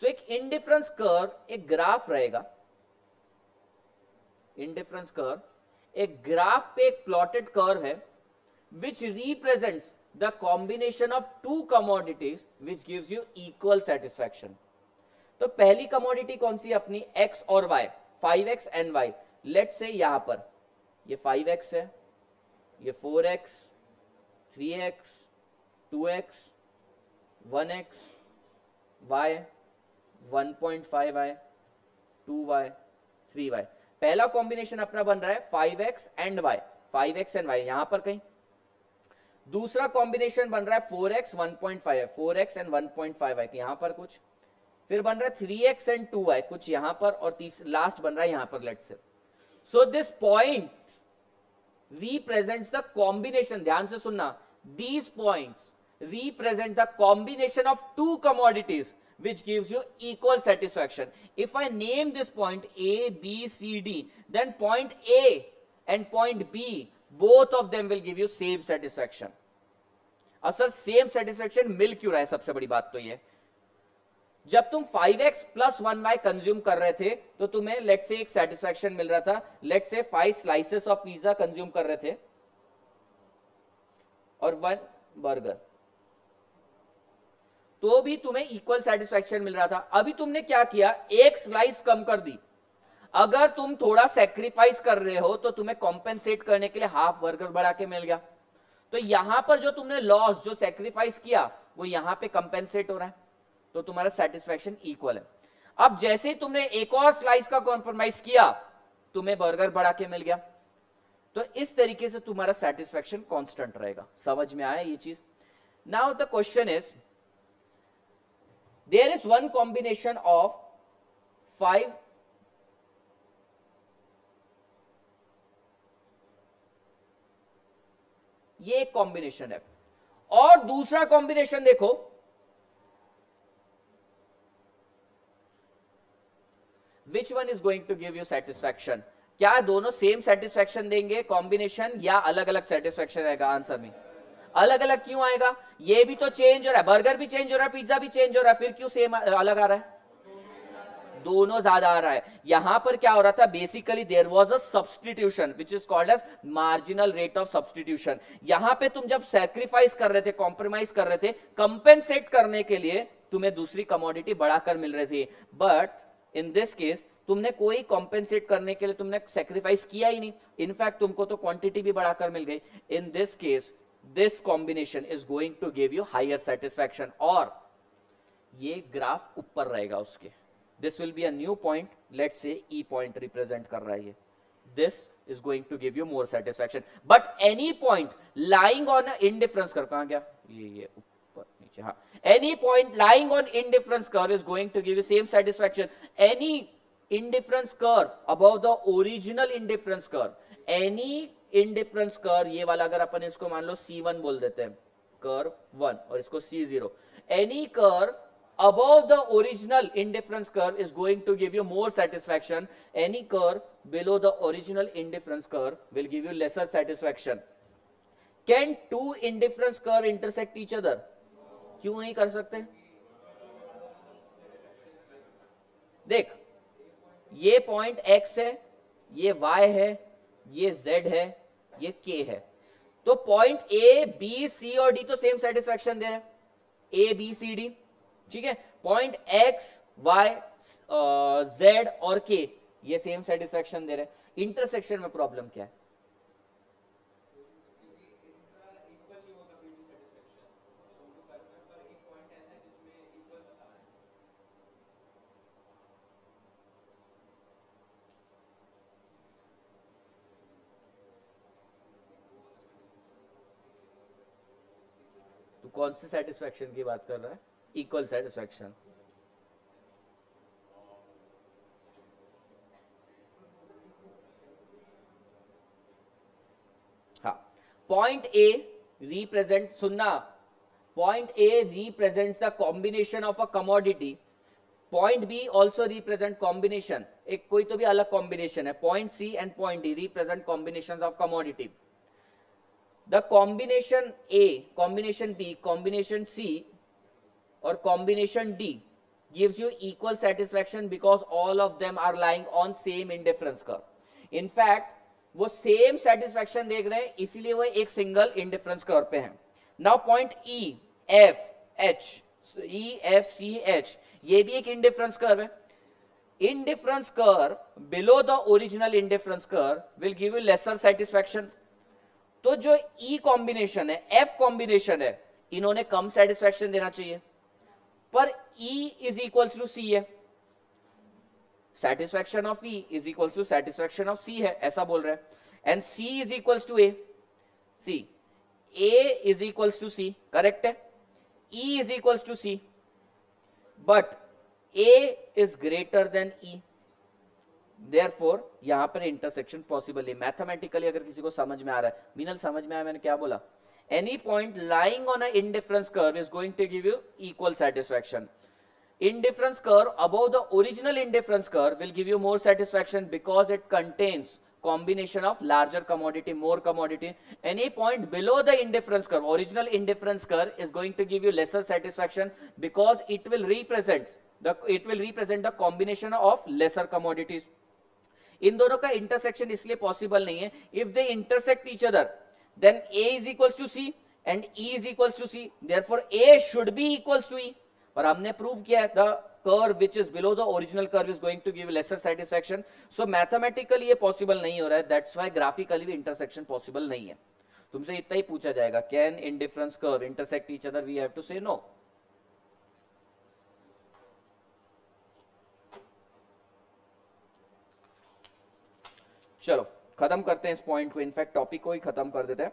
सो एक इंडिफरेंस कर्व एक ग्राफ रहेगा, इंडिफरेंस कर्व एक ग्राफ पे एक प्लॉटेड कर्व है which represents the combination of two commodities which gives you equal satisfaction. तो पहली कमोडिटी कौन सी? अपनी x और y, 5x and y. Let's say यहां पर ये 5x है, ये 4x, 3x, 2x, 1x, y, 1.5y, 2y, 3y. पहला कॉम्बिनेशन अपना बन रहा है 5x and y, 5x and y यहां पर कहीं. दूसरा कॉम्बिनेशन बन रहा है 4x 1.5y, 4x and 1.5y यहां पर कुछ. फिर बन रहा है 3x एंड 2y कुछ यहां पर, और लास्ट बन रहा है यहां पर. Let's say so this point represents the combination. ध्यान से सुनना, these points represent the combination of two commodities which gives you equal satisfaction. If I name this point A, B, C, D, then point A and point B, both of them will give you same satisfaction. असर same satisfaction मिल क्यों रहा है? सबसे बड़ी बात तो ये, जब तुम 5x plus 1y consume कर रहे थे तो तुम्हें let's say एक satisfaction मिल रहा था. Let's say 5 slices of pizza consume कर रहे थे और 1 burger, तो भी तुम्हें इक्वल सेटिस्फेक्शन मिल रहा था. अभी तुमने क्या किया? एक स्लाइस कम कर दी. अगर तुम थोड़ा सैक्रिफाइस कर रहे हो तो तुम्हें कॉम्पेंसेट करने के लिए हाफ बर्गर बढ़ा के मिल गया. तो यहां पर जो तुमने लॉस, जो सैक्रिफाइस किया, वो यहां पे कॉम्पेंसेट हो रहा है, तो तुम्हारा सेटिस्फेक्शन इक्वल है. अब जैसे तुमने एक और स्लाइस का कॉम्प्रोमाइज किया, तुम्हें बर्गर बढ़ा के मिल गया. तो इस तरीके से तुम्हारा सेटिस्फेक्शन कॉन्स्टेंट रहेगा. समझ में आया ये चीज? Now the question is there is one combination of 5, ये एक कॉम्बिनेशन है, और दूसरा कॉम्बिनेशन देखो, which one is going to give you satisfaction? क्या दोनों सेम satisfaction देंगे कॉम्बिनेशन या अलग अलग satisfaction रहेगा? आंसर में अलग अलग क्यों आएगा? ये भी तो चेंज हो रहा है, बर्गर भी चेंज हो रहा है, पिज्जा भी चेंज हो रहा है, फिर क्यों सेम अलग आ रहा है? दोनों ज्यादा आ रहा है. यहां पर क्या हो रहा था? Basically there was a substitution which is called as marginal rate of substitution. यहां पे तुम जब सैक्रिफाइस कर रहे थे, कॉम्प्रोमाइज कर रहे थे, कंपेंसेट करने के लिए तुम्हें दूसरी कमोडिटी बढ़ाकर मिल रही थी. बट इन दिस केस तुमने कोई कॉम्पेंसेट करने के लिए तुमने सैक्रिफाइस किया ही नहीं, इनफैक्ट तुमको तो क्वांटिटी भी बढ़ाकर मिल गई. In this case this combination is going to give you higher satisfaction, और ये ग्राफ ऊपर रहेगा उसके. This will be a new point. Let's say E point represent कर रहा है ये. This is going to give you more satisfaction. But any point lying on an indifference curve, कहाँ गया? ये ऊपर नीचे, हाँ. Any point lying on indifference curve is going to give you same satisfaction. Any indifference curve above the original indifference curve, any indifference curve, ये वाला अगर अपन इसको मान लो C1 बोल देते हैं, कर्व 1, और इसको C0, any curve above the original indifference curve is going to give you more satisfaction. Any curve below the original indifference curve will give you lesser satisfaction. Can two indifference curve intersect each other? क्यों नहीं कर सकते? देख, ये पॉइंट x है, ये y है, ये z है, ये k है. तो पॉइंट A, B, C और D तो सेम सेटिस्फेक्शन दे रहे हैं, ए बी सी डी, ठीक है। पॉइंट एक्स वाई जेड और के ये सेम सेटिस्फेक्शन दे रहे हैं, इंटरसेक्शन में प्रॉब्लम क्या है? कौन से सेटिस्फेक्शन की बात कर रहा है? Equal satisfaction. हाँ, पॉइंट ए रिप्रेजेंट, सुनना, point A represents the combination of a commodity, point B also represent combination, एक कोई तो भी अलग कॉम्बिनेशन है, point C and point D represent combination of commodity. The combination A, combination B, combination C or combination D gives you equal satisfaction because all of them are lying on same indifference curve. In fact, वो same satisfaction देख रहे हैं, इसीलिए वो एक single indifference curve पे हैं। Now point E, F, H, E, F, C, H, ये भी एक indifference curve है। Indifference curve below the original indifference curve will give you lesser satisfaction। तो जो E कॉम्बिनेशन है, F कॉम्बिनेशन है, इन्होंने कम सेटिस्फेक्शन देना चाहिए, पर E is equals to C है, satisfaction of E is equals to satisfaction of C है, ऐसा बोल रहा है। And C is equals to A, C, A is equals to C, correct है, E is equals to C, but A is greater than E, Therefore, यहां पर इंटरसेक्शन पॉसिबल है। मैथमेटिकली अगर किसी को समझ में आ रहा है, मीनल समझ में आया मैंने क्या बोला? Any point lying on a indifference curve is going to give you equal satisfaction. Indifference curve above the original indifference curve will give you more satisfaction because it contains combination of larger commodity, more commodity. Any point below the indifference curve, original indifference curve is going to give you lesser satisfaction because it will represent the combination of lesser commodities. इन दोनों का इंटरसेक्शन इसलिए पॉसिबल नहीं है। If they intersect each other then A is equals to C and E is equals to C, therefore A should be equals to E, पर हमने प्रूव किया है the curve which is below the original curve is going to give lesser satisfaction. So mathematically ये पॉसिबल नहीं हो रहा है, दैट्स व्हाई ग्राफिकली भी इंटरसेक्शन पॉसिबल नहीं है। तुमसे इतना ही पूछा जाएगा, can indifference curve intersect each other, we have to say no. चलो खत्म करते हैं इस पॉइंट को, इनफैक्ट टॉपिक को ही खत्म कर देते हैं।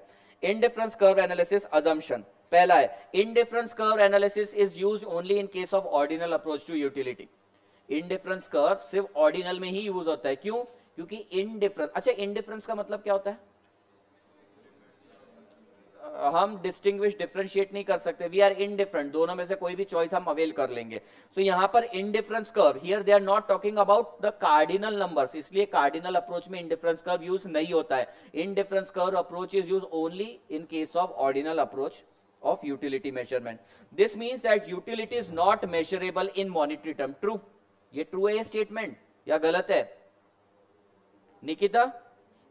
इनडिफरेंस कर्व एनालिसिस अजम्पशन, पहला है indifference curve analysis is used only in case of ordinal approach to utility. Indifference curve सिर्फ ऑर्डिनल में ही यूज होता है, क्यों? क्योंकि इनडिफरेंस, अच्छा इनडिफरेंस का मतलब क्या होता है? हम डिस्टिंग्विश डिफरेंशिएट नहीं कर सकते, वी आर इनडिफरेंट, दोनों में से कोई भी चॉइस हम अवेल कर लेंगे। सो यहाँ पर indifference curve, here they are not talking about the cardinal numbers, इसलिए कार्डिनल अप्रोच में इनडिफरेंस कर्व यूज नहीं होता है। Indifference curve approach is use only in case of ordinal approach of utility measurement. This means that utility is not measurable in monetary term. True, ये ट्रू है स्टेटमेंट या गलत है? निकिता,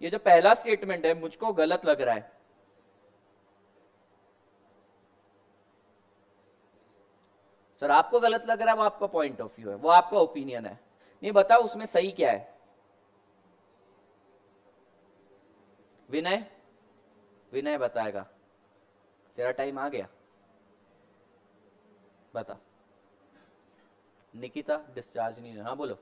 ये जो पहला स्टेटमेंट है मुझको गलत लग रहा है। सर आपको गलत लग रहा है, वो आपका पॉइंट ऑफ व्यू है, वो आपका ओपिनियन है, नहीं बताओ उसमें सही क्या है। विनय, विनय बताएगा, तेरा टाइम आ गया, बता। निकिता डिस्चार्ज नहीं है, हाँ बोलो।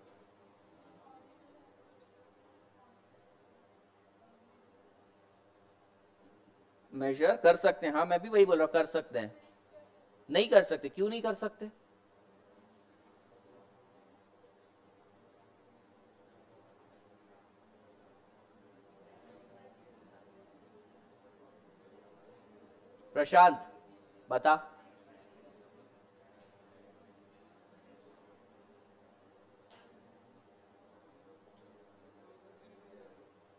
मेजर कर सकते हैं, हाँ मैं भी वही बोल रहा हूं, कर सकते हैं। नहीं कर सकते, क्यों नहीं कर सकते? प्रशांत बता।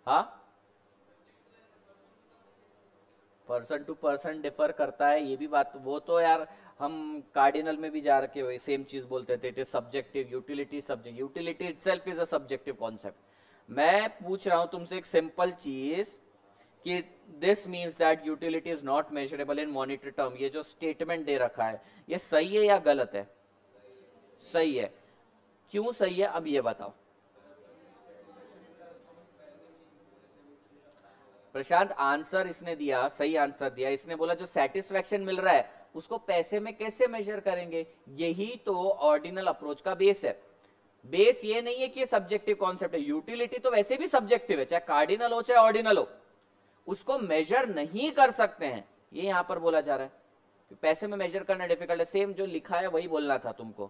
हाँ, पर्सन टू पर्सन डिफर करता है, ये भी बात। वो तो यार हम कार्डिनल में भी जा रखे सेम चीज बोलते थे, it is subjective, utility subject, utility itself is a subjective concept. मैं पूछ रहा हूं तुमसे एक सिंपल चीज कि this means that utility is not measurable in monetary term, ये जो स्टेटमेंट दे रखा है ये सही है या गलत है? सही है। क्यों सही है अब ये बताओ प्रशांत। आंसर इसने दिया, सही आंसर दिया, इसने बोला जो सेटिस्फेक्शन मिल रहा है उसको पैसे में कैसे मेजर करेंगे, यही तो ऑर्डिनल अप्रोच का बेस है। बेस ये नहीं है कि ये सब्जेक्टिव कॉन्सेप्ट है, यूटिलिटी तो वैसे भी सब्जेक्टिव है, चाहे कार्डिनल हो चाहे ऑर्डिनल हो, उसको मेजर नहीं कर सकते हैं, ये यहां पर बोला जा रहा है कि पैसे में मेजर करना डिफिकल्ट है। सेम जो लिखा है वही बोलना था तुमको।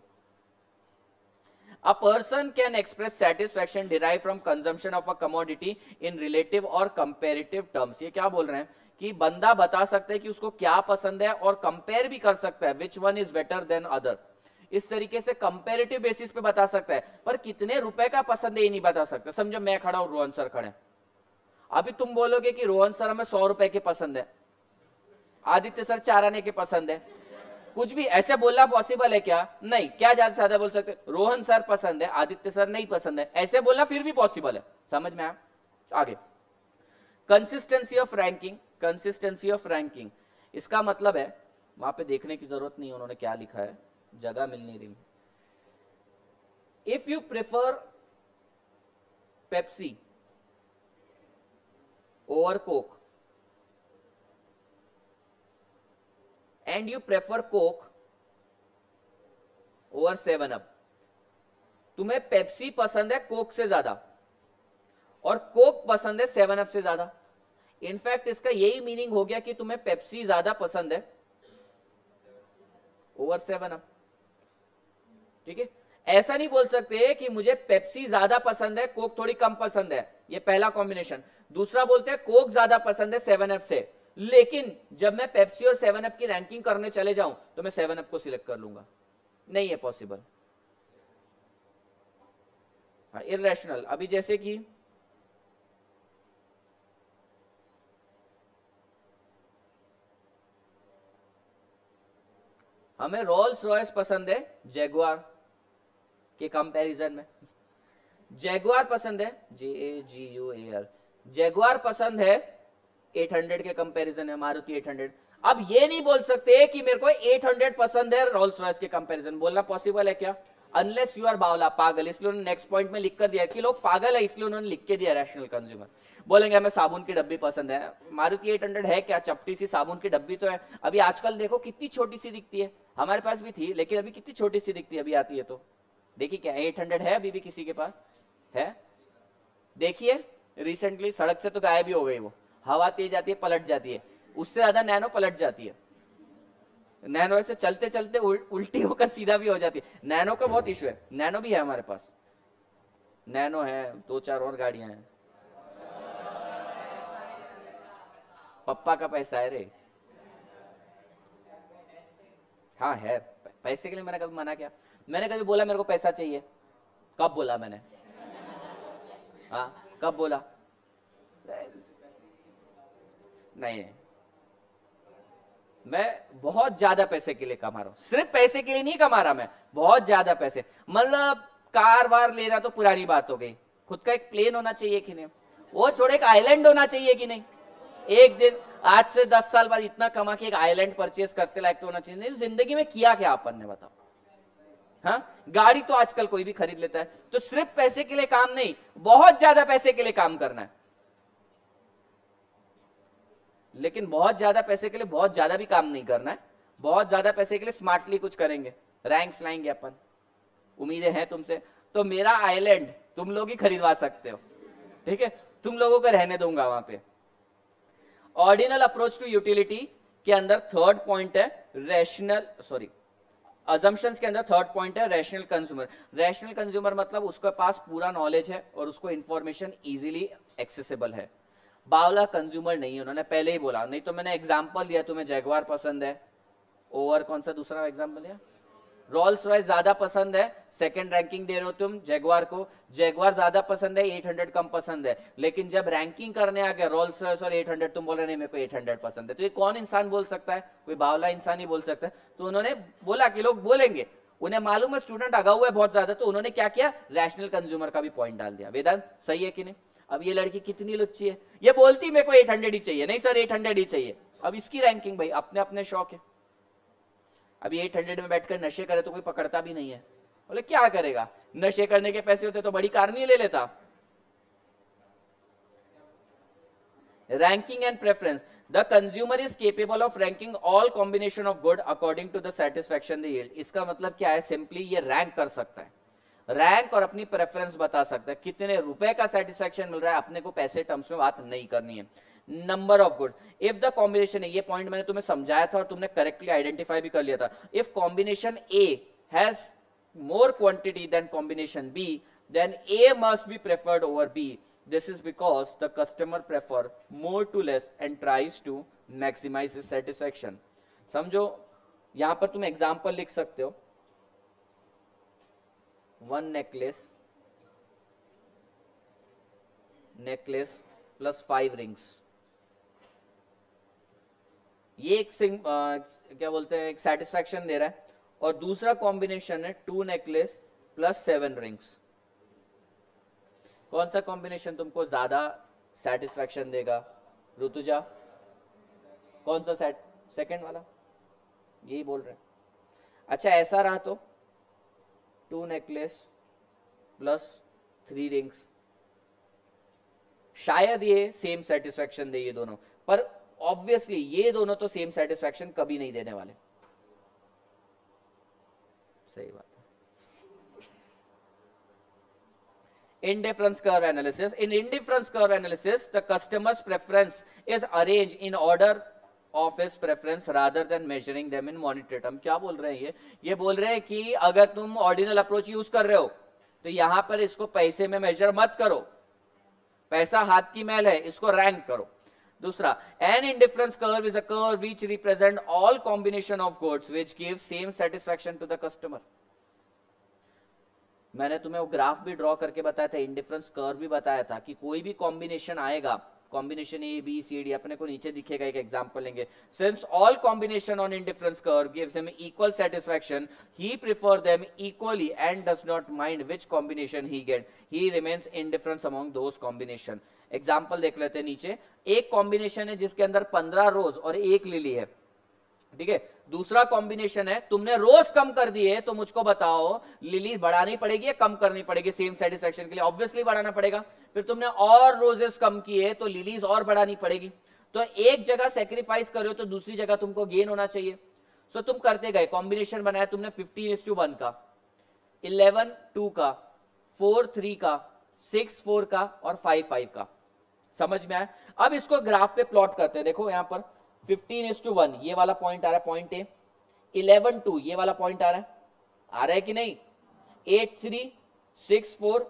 A person can express satisfaction derived from consumption of a commodity in relative or comparative terms. ये क्या बोल रहे हैं कि बंदा बता सकता है कि उसको क्या पसंद है और कंपेयर भी कर सकता है which one is better than other. इस तरीके से कंपेरेटिव बेसिस पे बता सकता है, पर कितने रुपए का पसंद है ये नहीं बता सकता। समझो मैं खड़ा हूं, रोहन सर खड़े, अभी तुम बोलोगे कि रोहन सर हमें 100 रुपए के पसंद है, आदित्य सर 4 आने के पसंद है, कुछ भी ऐसे बोलना पॉसिबल है क्या? नहीं। क्या ज्यादा सादा बोल सकते? रोहन सर पसंद है, आदित्य सर नहीं पसंद है, ऐसे बोलना फिर भी पॉसिबल है। समझ में आया? आगे कंसिस्टेंसी ऑफ रैंकिंग, इसका मतलब है, वहां पे देखने की जरूरत नहीं उन्होंने क्या लिखा है, जगह मिल नहीं रही। If you prefer Pepsi over Coke and you prefer coke over 7 up, तुम्हें पेप्सी पसंद है कोक से ज्यादा और कोक पसंद है 7 अप से ज्यादा। इनफैक्ट इसका यही मीनिंग हो गया कि तुम्हें पेप्सी ज्यादा पसंद है ओवर 7 अप। ठीक है, ऐसा नहीं बोल सकते कि मुझे पेप्सी ज्यादा पसंद है कोक थोड़ी कम पसंद है, ये पहला कॉम्बिनेशन। दूसरा बोलते हैं कोक ज्यादा पसंद है 7 अप से, लेकिन जब मैं पेप्सी और 7 अप की रैंकिंग करने चले जाऊं तो मैं 7 अप को सिलेक्ट कर लूंगा। नहीं है पॉसिबल, इरेशनल। अभी जैसे कि हमें रोल्स रॉयस पसंद है जैगुआर के कंपैरिजन में, जैगुआर पसंद है JAGUAR, जैगुआर पसंद है 800 के कंपैरिजन में, मारुति 800। अब ये नहीं बोल सकते कि मेरे को 800 पसंद है रोल्स रॉयस के कंपैरिजन, बोलना पॉसिबल है क्या? अनलेस यू आर बावला, पागल। इसलिए उन्होंने नेक्स्ट पॉइंट में लिख कर दिया कि लोग पागल है, इसलिए उन्होंने लिख के दिया रैशनल कंज्यूमर। बोलेंगे हमें साबुन की डब्बी पसंद है, मारुति 800 है क्या? चपटी सी साबुन की डब्बी तो है, अभी आजकल देखो कितनी छोटी सी दिखती है, हमारे पास भी थी लेकिन अभी कितनी छोटी सी दिखती है, अभी आती है तो देखिए क्या 800 है अभी भी किसी के पास है? देखिए रिसेंटली सड़क से तो गायब ही हो गई, वो हवा तेज आती है पलट जाती है, उससे ज्यादा नैनो पलट जाती है, नैनो ऐसे चलते चलते उल्टी होकर सीधा भी हो जाती है। नैनो का बहुत इशू है, नैनो भी है हमारे पास, नैनो है, 2-4 और गाड़ियां हैं। पप्पा का पैसा है रे, हाँ है, पैसे के लिए मैंने कभी मना किया? मैंने कभी बोला मेरे को पैसा चाहिए? कब बोला मैंने? हाँ कब बोला? नहीं, मैं बहुत ज्यादा पैसे के लिए कमा रहा हूं, सिर्फ पैसे के लिए नहीं कमा रहा मैं, बहुत ज्यादा पैसे, मतलब कार वार लेना तो पुरानी बात हो गई, खुद का एक प्लेन होना चाहिए कि नहीं, वो छोड़े एक आइलैंड होना चाहिए कि नहीं, एक दिन आज से 10 साल बाद इतना कमा के एक आइलैंड परचेस करते लायक तो होना चाहिए। नहीं जिंदगी में किया क्या अपन ने बताओ? हाँ गाड़ी तो आजकल कोई भी खरीद लेता है, तो सिर्फ पैसे के लिए काम नहीं, बहुत ज्यादा पैसे के लिए काम करना है। लेकिन बहुत ज्यादा पैसे के लिए बहुत ज्यादा भी काम नहीं करना है, बहुत ज्यादा पैसे के लिए स्मार्टली कुछ करेंगे, रैंक्स लाएंगे अपन, उम्मीदें हैं तुमसे। तो मेरा आइलैंड तुम लोग ही खरीदवा सकते हो, ठीक है, तुम लोगों को रहने दूंगा वहां पे। ऑर्डिनल अप्रोच टू यूटिलिटी के अंदर थर्ड पॉइंट है रैशनल, सॉरी अजम्पशंस के अंदर थर्ड पॉइंट है रैशनल कंज्यूमर। रैशनल कंज्यूमर मतलब उसके पास पूरा नॉलेज है और उसको इंफॉर्मेशन इजिली एक्सेसिबल है, बावला कंज्यूमर नहीं है, उन्होंने पहले ही बोला। नहीं तो मैंने एग्जांपल दिया तुम्हें जैगुआर पसंद है ओवर, कौन सा दूसरा एग्जांपल दिया, रोल्स रॉयस ज्यादा पसंद है, सेकंड रैंकिंग दे रहे हो तुम जैगुआर को, जैगुआर ज्यादा पसंद है 800 कम पसंद है, लेकिन जब रैंकिंग करने आ गया रोल्स रॉयस और 800 तुम बोल रहे नहीं मेरे को 800 पसंद है, तो ये कौन इंसान बोल सकता है? कोई बावला इंसान ही बोल सकता है। तो उन्होंने बोला कि लोग बोलेंगे, उन्हें मालूम है स्टूडेंट आगा हुआ है बहुत ज्यादा, तो उन्होंने क्या किया रैशनल कंज्यूमर का भी पॉइंट डाल दिया। वेदांत सही है कि नहीं? अब ये लड़की कितनी लुच्ची है, ये बोलती मेरे को 800 ही चाहिए, नहीं सर 800 ही चाहिए। अब इसकी रैंकिंग भाई अपने अपने शौक है। अभी 800 में बैठकर नशे करे तो कोई पकड़ता भी नहीं है, बोले क्या करेगा, नशे करने के पैसे होते तो बड़ी कार नहीं ले लेता। Ranking and preference, the consumer is capable of ranking all combination of good according to the satisfaction they yield. इसका मतलब क्या है, सिंपली ये रैंक कर सकता है, रैंक और अपनी प्रेफरेंस बता सकता है, कितने रुपए का सेटिस्फैक्शन मिल रहा है, अपने को पैसे टर्म्स में बात नहीं करनी है। Number of good, if the combination, ये पॉइंट मैंने तुम्हें समझाया था और तुमने करेक्टली आइडेंटिफाई भी कर लिया था, if combination A has more quantity than combination B then A must be preferred over B, this is because the customer prefer more to less and tries to maximize his satisfaction. समझो यहां पर तुम एग्जाम्पल लिख सकते हो, वन नेकलेस प्लस 5 रिंग्स, ये एक क्या बोलते हैं, एक सेटिस्फैक्शन दे रहा है। और दूसरा कॉम्बिनेशन है 2 नेकलेस प्लस 7 रिंग्स, कौन सा कॉम्बिनेशन तुमको ज्यादा सेटिस्फैक्शन देगा ऋतुजा, कौन सा सेकंड वाला, यही बोल रहे हैं। अच्छा ऐसा रहा तो 2 नेकलेस प्लस 3 रिंग्स, शायद ये सेम सेटिस्फैक्शन दे ये दोनों, पर ऑब्वियसली ये दोनों तो सेम सेटिस्फैक्शन कभी नहीं देने वाले। सही बात। Indifference curve analysis. In indifference curve analysis, the customer's preference is arranged in order of his preference rather than measuring them in monetary term. क्या बोल रहे हैं ये बोल रहे हैं कि अगर तुम ऑर्डिनल अप्रोच यूज कर रहे हो तो यहाँ पर इसको पैसे में मेजर मत करो, पैसा हाथ की मैल है, इसको रैंक करो। दूसरा, an indifference curve is a curve which represent all combination of goods which gives same satisfaction to the customer. मैंने तुम्हें वो ग्राफ भी ड्रॉ करके बताया था, इंडिफरेंस कर्व भी बताया था कि कोई भी कॉम्बिनेशन आएगा, combination A B C D अपने को नीचे दिखेगा, एक एग्जांपल लेंगे, since all combination on indifference curve gives him equal satisfaction, he prefer them equally and does not mind which combination he get, he remains indifferent among those combination. Example देख लेते हैं नीचे, एक कॉम्बिनेशन है जिसके अंदर 15 रोज और 1 लिली है, ठीक है। दूसरा कॉम्बिनेशन है, तुमने रोज कम कर दिए तो मुझको बताओ लिली बढ़ानी पड़ेगी या कम करनी पड़ेगी सेम सेटिस्फैक्शन के लिए, ऑब्वियसली बढ़ाना पड़ेगा। फिर तुमने और रोजेस कम किए तो लिलीज और बढ़ानी पड़ेगी, तो एक जगह सेक्रीफाइस कर रहे हो तो दूसरी जगह तुमको गेन होना चाहिए। सो तुम करते गए, कॉम्बिनेशन बनाया तुमने 15:1 का, 11:2 का, 4:3 का, 6:4 का और 5:5 का। समझ में आया? अब इसको ग्राफ पे प्लॉट करते हैं। देखो यहाँ पर 15:1 ये वाला पॉइंट आ रहा है, पॉइंट ए, 11:2 ये वाला पॉइंट आ रहा है कि नहीं, 8:3, 6:4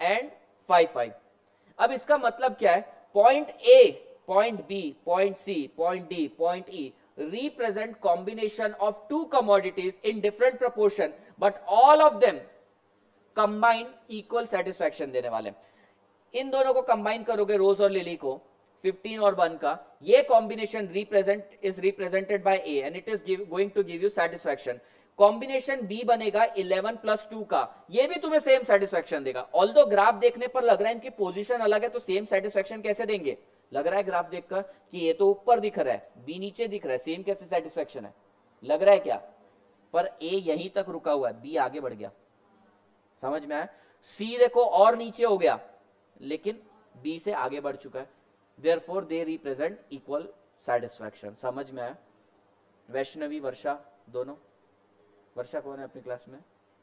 एंड 5:5। अब इसका मतलब क्या है, point A, point B, point C, point D, point E represent combination of 2 commodities in different proportion but all of them combine equal satisfaction देने वाले। इन दोनों को कंबाइन करोगे, रोज और लिली को, 15 और 1 का, ये combination is represented by A and it is going to give you satisfaction. Combination B बनेगा 11 प्लस 2 का, ये भी तुम्हें सेम सेटिस्फैक्शन देगा। ऑल्दो ग्राफ देखने पर लग रहा है इनकी पोजीशन अलग है तो सेम सेटिस्फैक्शन कैसे देंगे, लग रहा है ग्राफ देखकर कि ये तो ऊपर दिख रहा है, बी नीचे दिख रहा है, सेम कैसे सेटिस्फैक्शन है, लग रहा है क्या, पर ए यहीं तक रुका हुआ है, बी आगे बढ़ गया। समझ में आया? सी देखो और नीचे हो गया लेकिन बी से आगे बढ़ चुका है, therefore they represent equal satisfaction. समझ में आया? वैष्णवी, वर्षा, दोनों, वर्षा कौन है अपनी क्लास में,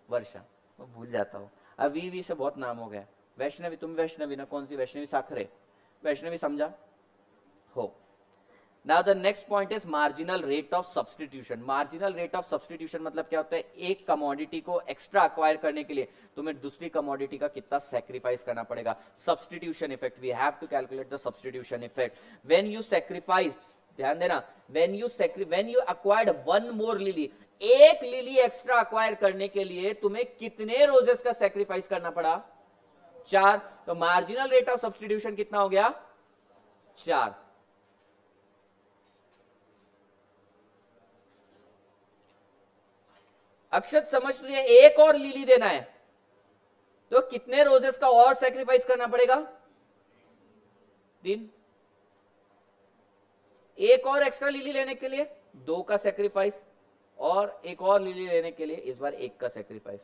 वर्षा, मैं भूल जाता हूँ, अभी भी से बहुत नाम हो गया। वैष्णवी, तुम वैष्णवी ना, कौन सी वैष्णवी, साखरे, वैष्णवी समझा हो। Now the next point is marginal rate of substitution. Marginal rate of substitution मतलब क्या होता है, एक कमोडिटी को एक्स्ट्रा अक्वायर करने के लिए तुम्हें दूसरी कमोडिटी का कितना सैक्रिफाइस करना पड़ेगा, substitution effect. We have to calculate the substitution effect. When you sacrificed, ध्यान देना, when you acquired 1 more lily, 1 lily extra acquire करने के लिए तुम्हें कितने रोजेस का सैक्रिफाइस करना पड़ा, 4। तो मार्जिनल रेट ऑफ सब्सटीट्यूशन कितना हो गया, 4। अक्षत समझ, तुझे 1 और लिली देना है तो कितने रोजेस का और सैक्रिफाइस करना पड़ेगा, दिन। एक और एक्स्ट्रा लिली लेने के लिए दो का सेक्रीफाइस और एक और लिली लेने के लिए इस बार एक का sacrifice.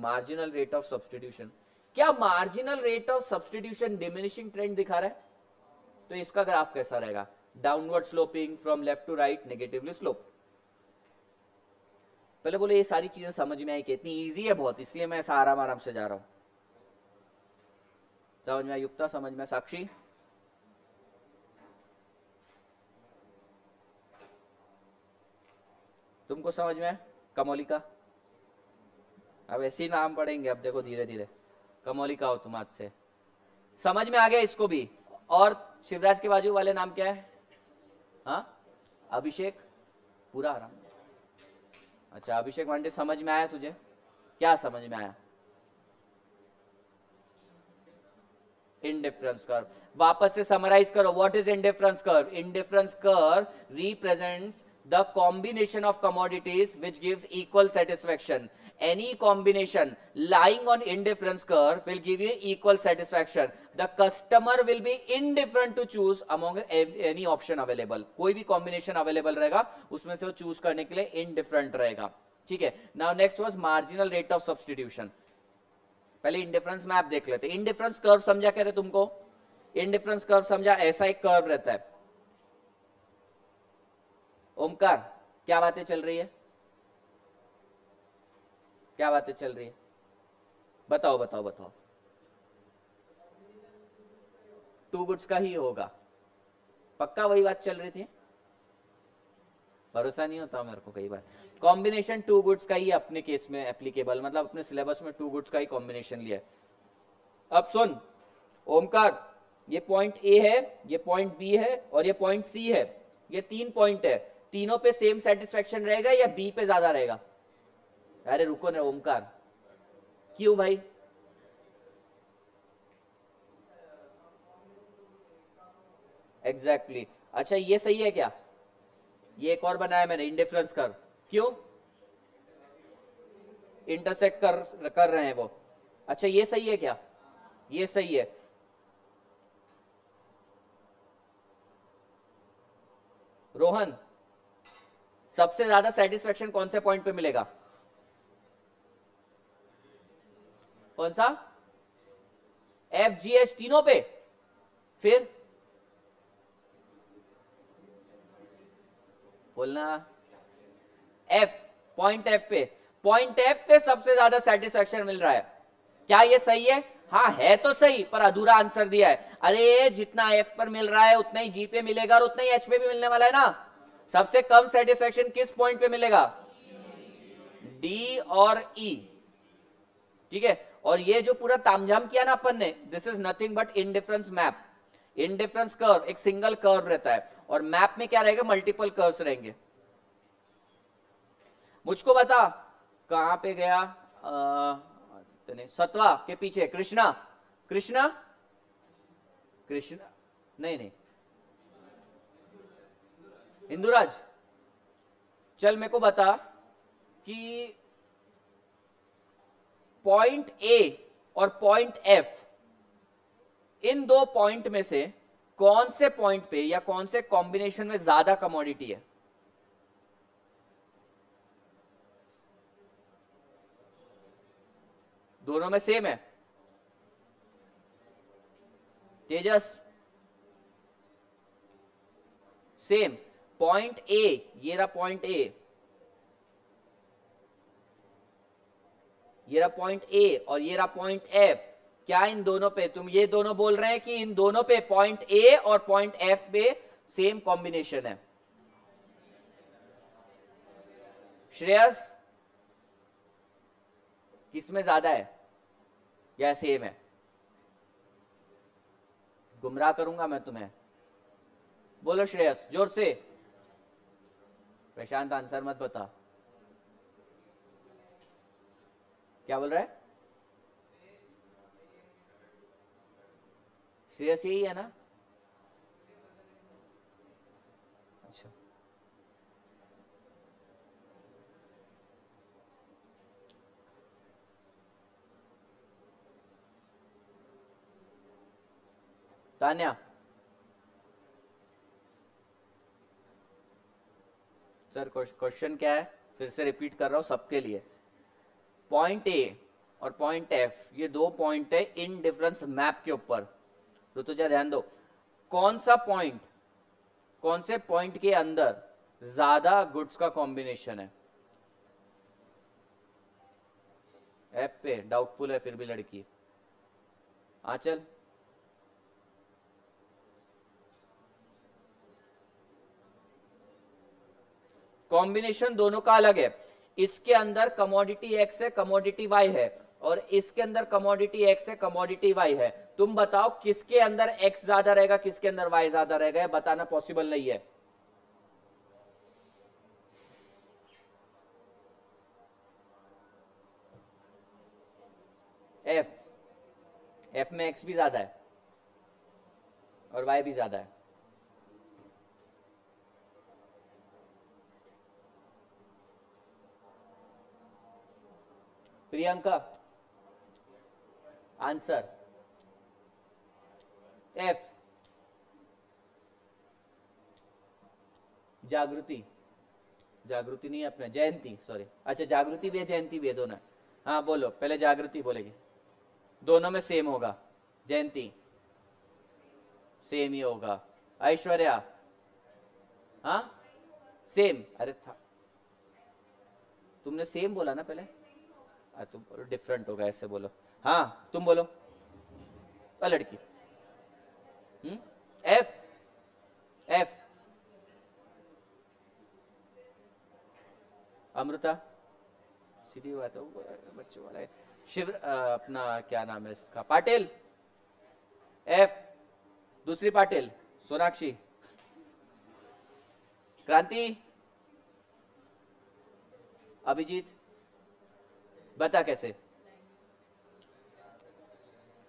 Marginal rate of substitution, क्या marginal rate of substitution diminishing trend दिखा रहा है? तो इसका ग्राफ कैसा रहेगा? Downward sloping, from left to right negatively slope. पहले बोले ये सारी चीजें समझ में आई कि इतनी इजी है बहुत, इसलिए मैं ऐसा आराम आराम से जा रहा हूं। समझ में युक्ता, समझ में साक्षी? तुमको समझ में? कमोलिका? अब ऐसे ही नाम पड़ेंगे, अब देखो धीरे धीरे। कमोलिका हो तुम आज से। समझ में आ गया इसको भी? और शिवराज के बाजू वाले नाम क्या है? हाँ, अभिषेक। पूरा आराम। अच्छा अभिषेक मांडे, समझ में आया तुझे? क्या समझ में आया? Indifference curve. वापस से समराइज करो, what is indifference curve? Indifference curve represents the combination of commodities which gives equal satisfaction. Any combination lying on indifference curve will give you equal satisfaction. The customer will be indifferent to choose among any option available. कोई भी combination available रहेगा उसमें से वो choose करने के लिए indifferent रहेगा, ठीक है। Now next was marginal rate of substitution. पहले indifference map देख लेते। Indifference curve समझा कह रहे तुमको? Indifference curve समझा? ऐसा एक curve रहता है। ओमकार क्या बातें चल रही है? क्या बातें चल रही है? बताओ बताओ बताओ। टू गुड्स का ही होगा पक्का, वही बात चल रही थी। भरोसा नहीं होता मेरे को कई बार। कॉम्बिनेशन टू गुड्स का ही अपने केस में एप्लीकेबल, मतलब अपने सिलेबस में टू गुड्स का ही कॉम्बिनेशन लिया। अब सुन ओमकार, ये पॉइंट ए है, ये पॉइंट बी है और ये पॉइंट सी है। ये तीन पॉइंट है, तीनों पे सेम सेटिस्फेक्शन रहेगा या बी पे ज्यादा रहेगा? अरे रुको ना ओमकार, क्यों भाई? एग्जैक्टली। अच्छा ये सही है क्या? ये एक और बनाया मैंने इंडिफरेंस कर्व। क्यों? इंटरसेक्ट कर रहे हैं वो। अच्छा ये सही है क्या? ये सही है। रोहन, सबसे ज्यादा सेटिस्फेक्शन कौन से पॉइंट पे मिलेगा? कौन सा? एफ जी एच तीनों पे? फिर बोलना एफ, पॉइंट एफ पे। पॉइंट एफ पे सबसे ज्यादा सेटिस्फेक्शन मिल रहा है, क्या ये सही है? हाँ है तो सही, पर अधूरा आंसर दिया है। अरे जितना एफ पर मिल रहा है उतना ही जी पे मिलेगा और उतना ही एच पे भी मिलने वाला है ना। सबसे कम सेटिस्फेक्शन किस पॉइंट पे मिलेगा? डी और ई, ठीक है। और ये जो पूरा तामझाम किया ना अपन ने, this is nothing but indifference map. Indifference curve एक सिंगल कर्व रहता है और मैप में क्या रहेगा? मल्टीपल कर्व्स रहेंगे। मुझको बता कहां पे गया सत्वा के पीछे? कृष्णा, कृष्णा, कृष्णा नहीं, इंदुराज, चल मेरे को बता कि पॉइंट ए और पॉइंट एफ, इन दो पॉइंट में से कौन से पॉइंट पे या कौन से कॉम्बिनेशन में ज्यादा कमोडिटी है? दोनों में सेम है। तेजस, सेम। पॉइंट ए, ये रहा पॉइंट ए, ये रहा पॉइंट ए और ये रहा पॉइंट एफ। क्या इन दोनों पे, तुम ये दोनों बोल रहे हैं कि इन दोनों पे पॉइंट ए और पॉइंट एफ पे सेम कॉम्बिनेशन है? श्रेयस, किसमें ज्यादा है या सेम है? गुमराह करूंगा मैं तुम्हें, बोलो श्रेयस जोर से। प्रशांत आंसर मत बता, क्या बोल रहा है श्रेयस? यही है ना? अच्छा तान्या सर क्वेश्चन क्या है, फिर से रिपीट कर रहा हूँ सबके लिए। पॉइंट ए और पॉइंट एफ ये दो पॉइंट है इन डिफरेंस मैप के ऊपर। रुतुजा ध्यान दो, कौन सा पॉइंट, कौन से पॉइंट के अंदर ज्यादा गुड्स का कॉम्बिनेशन है? एफ पे डाउटफुल है फिर भी लड़की। आंचल कॉम्बिनेशन दोनों का अलग है, इसके अंदर कमोडिटी एक्स है कमोडिटी वाई है और इसके अंदर कमोडिटी एक्स है कमोडिटी वाई है। तुम बताओ किसके अंदर एक्स ज्यादा रहेगा किसके अंदर वाई ज्यादा रहेगा, ये बताना पॉसिबल नहीं है। एफ में एक्स भी ज्यादा है और वाई भी ज्यादा है। Priyanka answer F. जागृति, जागृति नहीं है अपना, जयंती सॉरी। अच्छा जागृति भी है जयंती भी है दोनों। हाँ बोलो, पहले जागृति बोलेगी। दोनों में सेम होगा, जयंती सेम ही होगा। ऐश्वर्या हाँ सेम। अरे था तुमने सेम बोला ना पहले, तुम डिफरेंट होगा ऐसे बोलो। हाँ तुम बोलो लड़की। F F. अमृता सीधी हुआ तो बच्चों वाला है। शिव अपना क्या नाम है इसका, पाटिल एफ। दूसरी पाटिल सोनाक्षी। क्रांति अभिजीत बता कैसे।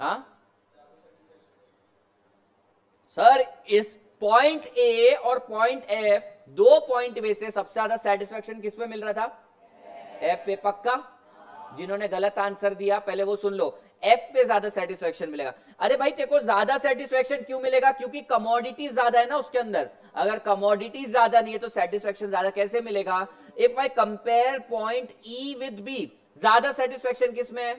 हाँ सर इस पॉइंट ए और पॉइंट एफ दो पॉइंट में से सबसे ज्यादा सेटिस्फेक्शन किसमें मिल रहा था? एफ पे पक्का। जिन्होंने गलत आंसर दिया पहले वो सुन लो, एफ पे ज्यादा सेटिस्फेक्शन मिलेगा। अरे भाई तेरे को ज्यादा सेटिस्फेक्शन क्यों मिलेगा? क्योंकि कमोडिटीज ज्यादा है ना उसके अंदर। अगर कमोडिटीज ज्यादा नहीं है तो सेटिस्फेक्शन ज्यादा कैसे मिलेगा? If I compare point E with B, ज्यादा सेटिस्फेक्शन किसमें है?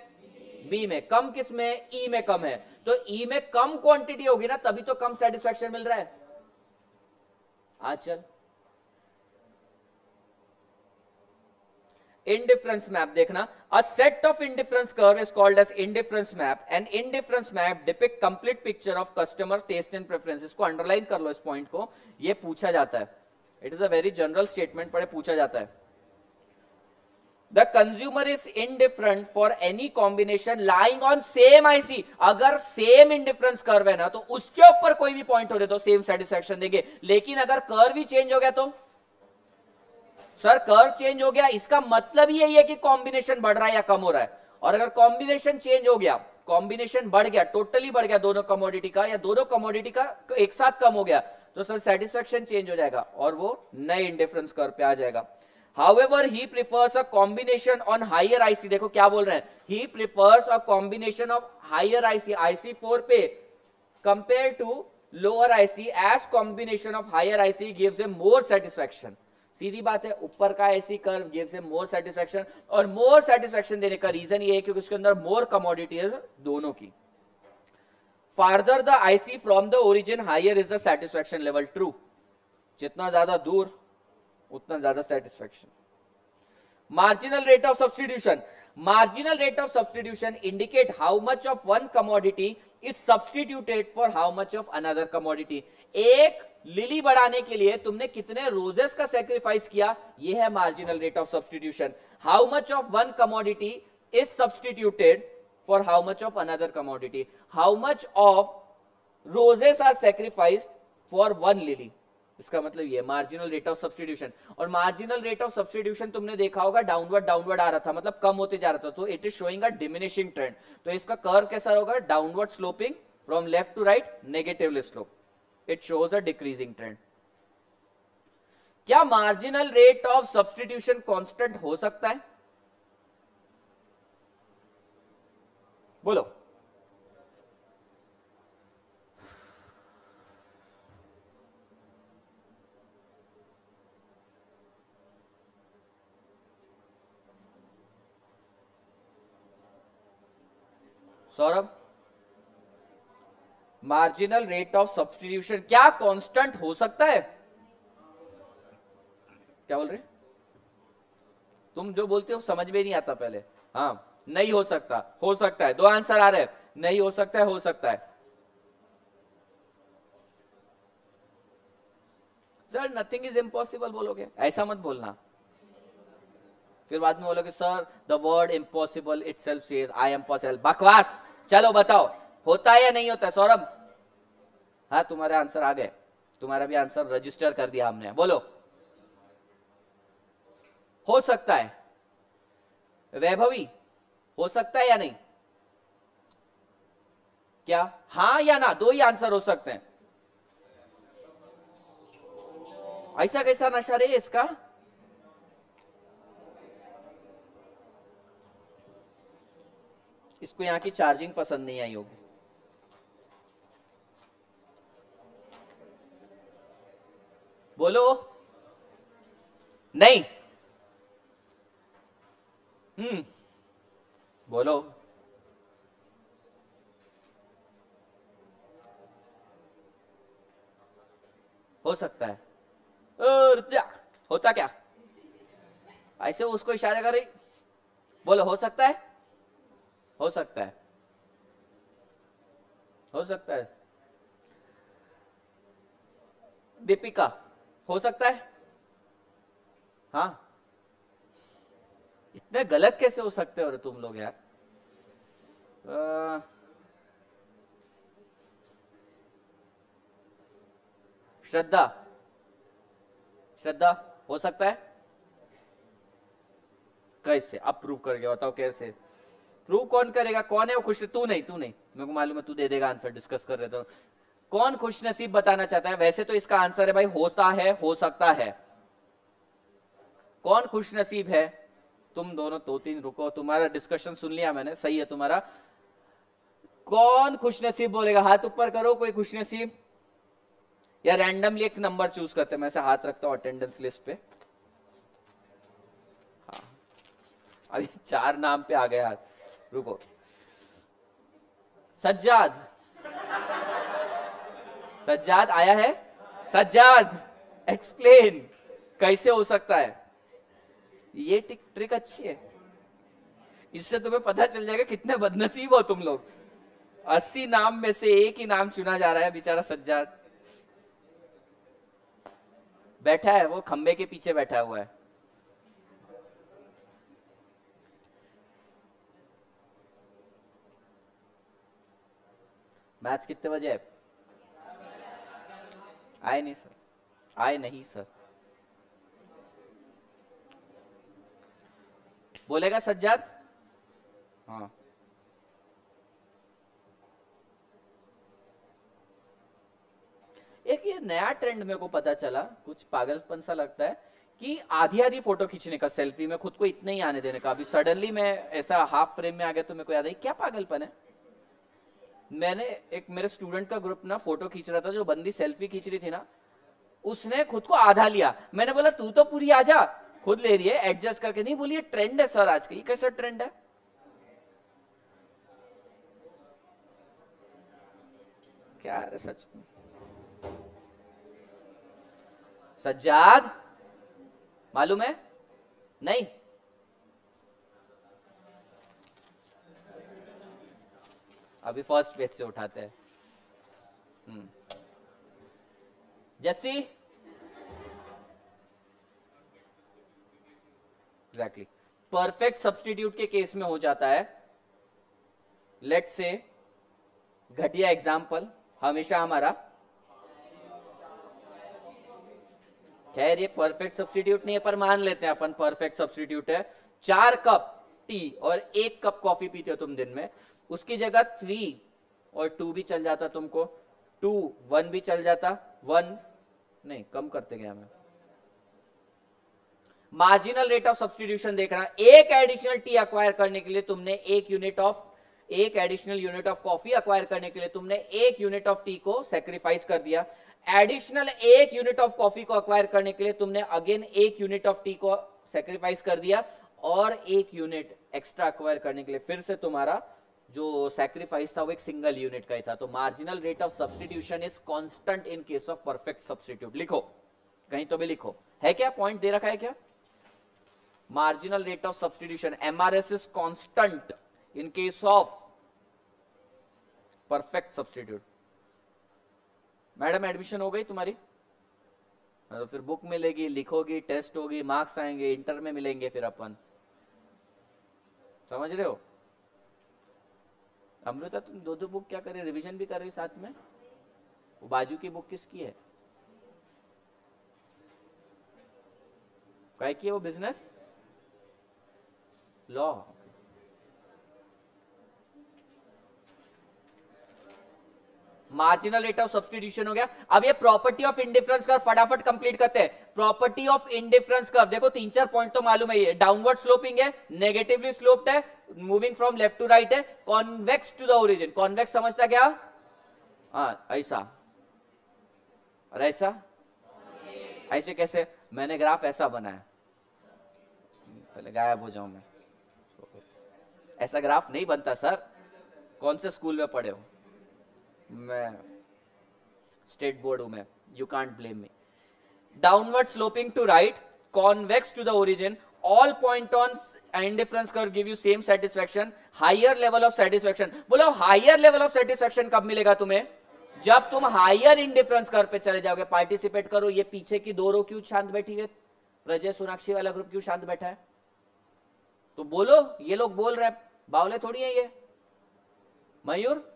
बी में। कम किसमें? ई में कम है। तो ई में कम क्वांटिटी होगी ना, तभी तो कम सेटिस्फेक्शन मिल रहा है। आंचल indifference map देखना। A set of indifference curve is called as indifference map. An indifference map depict complete picture of customer taste and preferences. इसको underline कर लो इस point को, ये पूछा जाता है। It is a very general statement पर पूछा जाता है। The consumer is indifferent for any combination lying on same IC. अगर same indifference curve है ना तो उसके ऊपर कोई भी point हो रहे तो same satisfaction देंगे, लेकिन अगर curve ही change हो गया तो सर कर्व चेंज हो गया, इसका मतलब यही है कि कॉम्बिनेशन बढ़ रहा है या कम हो रहा है। और अगर कॉम्बिनेशन चेंज हो गया, कॉम्बिनेशन बढ़ गया, टोटली बढ़ गया दोनों कमोडिटी का, या दोनों कमोडिटी का एक साथ कम हो गया, तो सर सेटिस्फेक्शन चेंज हो जाएगा और वो नए इंडिफरेंस कर्व पे आ जाएगा। However, he prefers a combination on higher IC. देखो क्या बोल रहे हैं, he prefers a combination of higher IC, IC4 पे compare to lower IC as combination of higher IC gives him more satisfaction. सीधी बात है, ऊपर का IC curve gives a more satisfaction, और मोर सेटिस्फेक्शन देने का रीजन ये है क्योंकि उसके अंदर मोर कमोडिटी है दोनों की। Farther the IC from the origin higher is the satisfaction level, true. जितना ज्यादा दूर उतना ज्यादा satisfaction. Marginal rate of substitution, marginal rate of substitution indicate how much of one commodity is substituted for how much of another commodity. एक लिली बढ़ाने के लिए तुमने कितने रोजेस का सैक्रिफाइस किया, यह है marginal rate of substitution. How much of one commodity is substituted for how much of another commodity, how much of roses are sacrificed for one lily, इसका मतलब ये मार्जिनल रेट ऑफ सब्स्टिट्यूशन। और मार्जिनल रेट ऑफ सब्स्टिट्यूशन तुमने देखा होगा डाउनवर्ड डाउनवर्ड आ रहा था, मतलब कम होते जा रहा था, तो it is showing a diminishing trend. तो इसका कर्व कैसा होगा? Downward sloping from left to right, negatively slope, it shows a decreasing trend. क्या marginal rate of substitution constant हो सकता है? बोलो Saurabh, marginal rate of substitution क्या कांस्टेंट हो सकता है? क्या बोल रहे तुम? जो बोलते हो समझ में नहीं आता पहले। हाँ, नहीं हो सकता, हो सकता है, दो आंसर आ रहे हैं, नहीं हो सकता है, हो सकता है। सर नथिंग इज इम्पॉसिबल बोलोगे, ऐसा मत बोलना, फिर बाद में बोलोगे sir the word impossible itself says I am possible. बकवास, चलो बताओ होता है या नहीं होता है? सौरभ, हाँ तुम्हारे आंसर आ गए, तुम्हारा भी आंसर रजिस्टर कर दिया हमने। बोलो, हो सकता है। वैभवी, हो सकता है या नहीं? क्या हाँ या ना, दो ही आंसर हो सकते हैं। ऐसा कैसा नशा रे इसका? इसको यहां की चार्जिंग पसंद नहीं आई होगी। बोलो नहीं। बोलो, हो सकता है। होता क्या? ऐसे उसको इशारा करे, बोलो हो सकता है, हो सकता है, हो सकता है। दीपिका, हो सकता है। हाँ, इतने गलत कैसे हो सकते हो तुम लोग यार। श्रद्धा, श्रद्धा हो सकता है। कैसे आप प्रूव करके बताओ, कैसे प्रूव कौन करेगा? कौन है वो खुश? तू नहीं, तू नहीं, मेरे को मालूम है तू दे देगा आंसर, डिस्कस कर रहे थे। कौन खुशनसीब बताना चाहता है? वैसे तो इसका आंसर है भाई होता है, हो सकता है। कौन खुशनसीब है? तुम दोनों दो तीन रुको, तुम्हारा डिस्कशन सुन लिया मैंने, सही है तुम्हारा। कौन खुशनसीब बोलेगा? हाथ ऊपर करो कोई खुशनसीब, या रैंडमली एक नंबर चूज करते हैं। मैं ऐसे हाथ रखता हूं अटेंडेंस लिस्ट पे। हाँ, अभी चार नाम पे आ गए हाथ। रुको, सज्जाद, सज्जाद आया है। सज्जाद एक्सप्लेन, कैसे हो सकता है? ये ट्रिक अच्छी है, इससे तुम्हें पता चल जाएगा कितने बदनसीब हो तुम लोग। 80 नाम में से एक ही नाम चुना जा रहा है, बेचारा सज्जाद बैठा है, वो खंबे के पीछे बैठा हुआ है। मैच कितने बजे है? आए नहीं सर, आए नहीं सर बोलेगा सज्जाद। हाँ, एक ये नया ट्रेंड मेरे को पता चला, कुछ पागलपन सा लगता है, कि आधी आधी फोटो खींचने का, सेल्फी में खुद को इतने ही आने देने का। अभी सडनली मैं ऐसा हाफ फ्रेम में आ गया तो मेरे को याद आई क्या पागलपन है। मैंने एक, मेरे स्टूडेंट का ग्रुप ना फोटो खींच रहा था, जो बंदी सेल्फी खींच रही थी ना, उसने खुद को आधा लिया। मैंने बोला तू तो पूरी आजा, खुद ले रही है एडजस्ट करके। नहीं बोलिए ट्रेंड है सर आज का, ये कैसा ट्रेंड है? क्या है सच में सज्जाद, मालूम है? नहीं, अभी फर्स्ट पेज से उठाते हैं। जस्सी, एग्जैक्टली परफेक्ट सब्स्टिट्यूट के केस में हो जाता है। लेट्स से घटिया एग्जाम्पल हमेशा हमारा, खैर ये परफेक्ट सब्स्टिट्यूट नहीं है पर मान लेते हैं अपन परफेक्ट सब्स्टिट्यूट है। 4 कप टी और 1 कप कॉफी पीते हो तुम दिन में, उसकी जगह 3 और 2 भी चल जाता तुमको, 2 1 भी चल जाता, 1 नहीं कम करते गए हमें। मार्जिनल रेट ऑफ सब्स्टिट्यूशन देख रहा है, 1 एडिशनल टी अक्वायर करने के लिए तुमने 1 additional unit of coffee acquire करने के लिए तुमने 1 यूनिट ऑफ टी को सेक्रीफाइस कर दिया। एडिशनल 1 यूनिट ऑफ कॉफी को अक्वायर करने के लिए तुमने अगेन 1 यूनिट ऑफ टी को सेक्रीफाइस कर दिया, और 1 यूनिट एक्स्ट्रा अक्वायर करने के लिए फिर से तुम्हारा जो सैक्रिफाइस था वो एक सिंगल यूनिट का ही था। तो marginal rate of substitution is constant in case of perfect substitute. लिखो कहीं तो भी लिखो, है क्या पॉइंट दे रखा है क्या? Marginal rate of substitution MRS is constant in case of perfect substitute. Madam admission हो गई तुम्हारी? तो फिर बुक मिलेगी, लिखोगी, टेस्ट होगी, मार्क्स आएंगे, इंटर में मिलेंगे फिर अपन, समझ रहे हो? अमृता तुम दो बुक क्या कर रही, रिवीजन भी कर रही साथ में? वो बाजू की बुक किसकी है? क्या की है वो? Business law. Marginal rate of substitution हो गया। अब ये प्रॉपर्टी ऑफ इंडिफरेंस कर्व फटाफट कंप्लीट करते हैं। प्रॉपर्टी ऑफ इंडिफरेंस कर्व देखो, तीन चार पॉइंट तो मालूम है, ये डाउनवर्ड स्लोपिंग है, नेगेटिवली स्लोप्ड है, moving from left to right है, convex to the origin. Convex समझता क्या? हाँ ऐसा और ऐसा, ऐसे कैसे? मैंने ग्राफ ऐसा बनाया, पहले गायब हो जाऊं मैं, ऐसा ग्राफ नहीं बनता सर। कौन से स्कूल में पढ़े हो? मैं स्टेट बोर्ड हूं मैं, you can't blame me. Downward sloping to right, convex to the origin, all point on indifference curve give you same satisfaction, higher level of satisfaction. बोलो हायर लेवल ऑफ सेटिस्फेक्शन कब मिलेगा तुम्हें? जब तुम हायर इंडिफरेंस कर्व पे चले जाओगे। पार्टिसिपेट करो। ये पीछे की दो रो क्यों शांत बैठी है? प्रजय सोनाक्षी वाला ग्रुप क्यों शांत बैठा है? तो बोलो, ये लोग बोल रहे हैं, बावले थोड़ी है ये। मयूर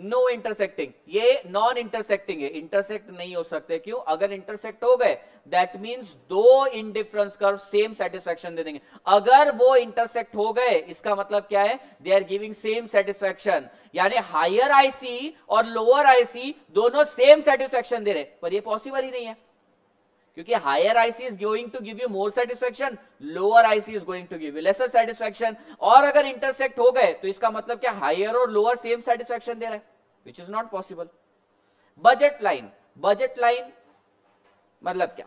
नो इंटरसेक्टिंग, ये नॉन इंटरसेक्टिंग है, इंटरसेक्ट नहीं हो सकते। क्यों? अगर इंटरसेक्ट हो गए दैट मींस दो इंडिफरेंस कर्व सेम सेटिस्फेक्शन दे देंगे। अगर वो इंटरसेक्ट हो गए इसका मतलब क्या है? They are giving same satisfaction, यानी हायर आईसी और लोअर आईसी दोनों सेम सेटिस्फेक्शन दे रहे, पर ये पॉसिबल ही नहीं है क्योंकि higher IC is going to give you more satisfaction, lower IC is going to give you lesser satisfaction. और अगर इंटरसेक्ट हो गए तो इसका मतलब क्या? हायर और लोअर सेम सेटिस्फेक्शन दे रहे, which is not possible. Budget line, budget line मतलब क्या?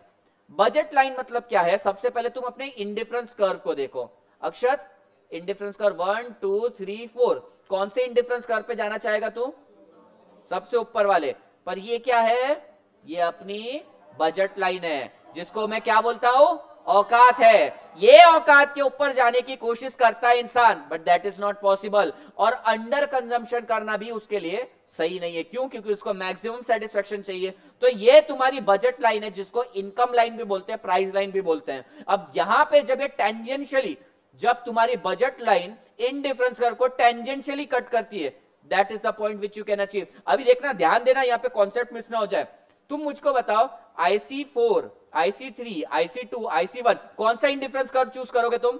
बजट लाइन मतलब क्या है? सबसे पहले तुम अपने इंडिफरेंस कर्व को देखो। अक्षत इंडिफरेंस कर्व 1 2 3 4, कौन से इंडिफरेंस कर्व पे जाना चाहेगा तू? सबसे ऊपर वाले पर। ये क्या है? ये अपनी बजट लाइन है, जिसको मैं क्या बोलता हूं? औकात है। ये औकात के ऊपर जाने की कोशिश करता है इंसान, but that is not possible. और अंडर कंजम्पशन करना भी उसके लिए सही नहीं है। क्यों? क्योंकि उसको मैक्सिमम सेटिस्फेक्शन चाहिए। तो ये तुम्हारी बजट लाइन है, जिसको इनकम लाइन भी बोलते हैं, प्राइस लाइन भी बोलते हैं। अब यहां पे जब ये टेंजेंशियली, जब तुम्हारी बजट लाइन इंडिफरेंस कर्व को टेंजेंशियली कट करती है, that is the point which you can achieve. अभी देखना, ध्यान देना, यहाँ पे कॉन्सेप्ट मिस ना हो जाए। तुम मुझको बताओ IC4, IC3, IC2, IC1 कौन सा इंडिफरेंस कर्व चूज करोगे तुम?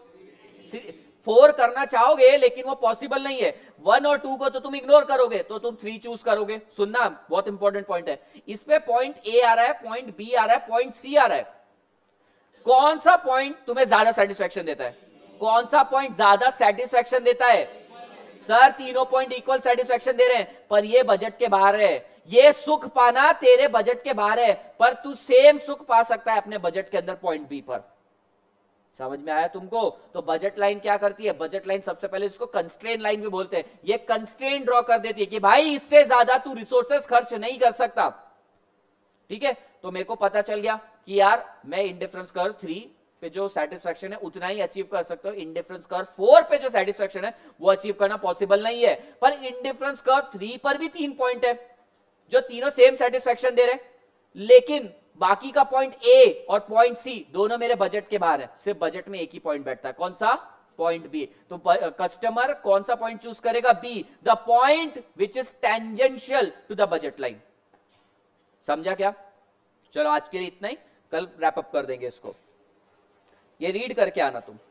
4 करना चाहोगे लेकिन वो पॉसिबल नहीं है। 1 और 2 को तो तुम इग्नोर करोगे, तो तुम 3 चूज करोगे। सुनना, बहुत इंपॉर्टेंट पॉइंट है। इसमें पॉइंट A आ रहा है, पॉइंट B आ रहा है, पॉइंट C आ रहा है। कौन सा पॉइंट तुम्हें ज्यादा सेटिस्फेक्शन देता है? कौन सा पॉइंट ज्यादा सेटिस्फेक्शन देता है? सर तीनों पॉइंट इक्वल सेटिस्फेक्शन दे रहे हैं, पर ये बजट के बाहर है। ये सुख पाना तेरे बजट के बाहर है, पर तू सेम सुख पा सकता है अपने बजट के अंदर, पॉइंट बी पर। समझ में आया तुमको? तो बजट लाइन क्या करती है? बजट लाइन सबसे पहले, इसको कंस्ट्रेंट लाइन भी बोलते हैं, ये कंस्ट्रेंट ड्रॉ कर देती है कि भाई इससे ज्यादा तू रिसोर्सेस खर्च नहीं कर सकता। ठीक है, तो मेरे को पता चल गया कि यार मैं इंडिफरेंस कर्व 3 पे जो सेटिस्फेक्शन है उतना ही अचीव कर सकता हूं। इंडिफरेंस कर्व 4 पे जो सेटिस्फेक्शन है वो अचीव करना पॉसिबल नहीं है, पर इंडिफरेंस कर्व 3 पर भी 3 पॉइंट है जो तीनों सेम सेटिस्फेक्शन दे रहे, लेकिन बाकी का पॉइंट ए और पॉइंट सी दोनों मेरे बजट के बाहर है। सिर्फ बजट में एक ही पॉइंट बैठता है, कौन सा? Point B. तो कस्टमर कौन सा पॉइंट चूज करेगा? B, the point which is tangential to the budget line. समझा क्या? चलो आज के लिए इतना ही, कल रैप अप कर देंगे इसको। ये रीड करके आना तुम।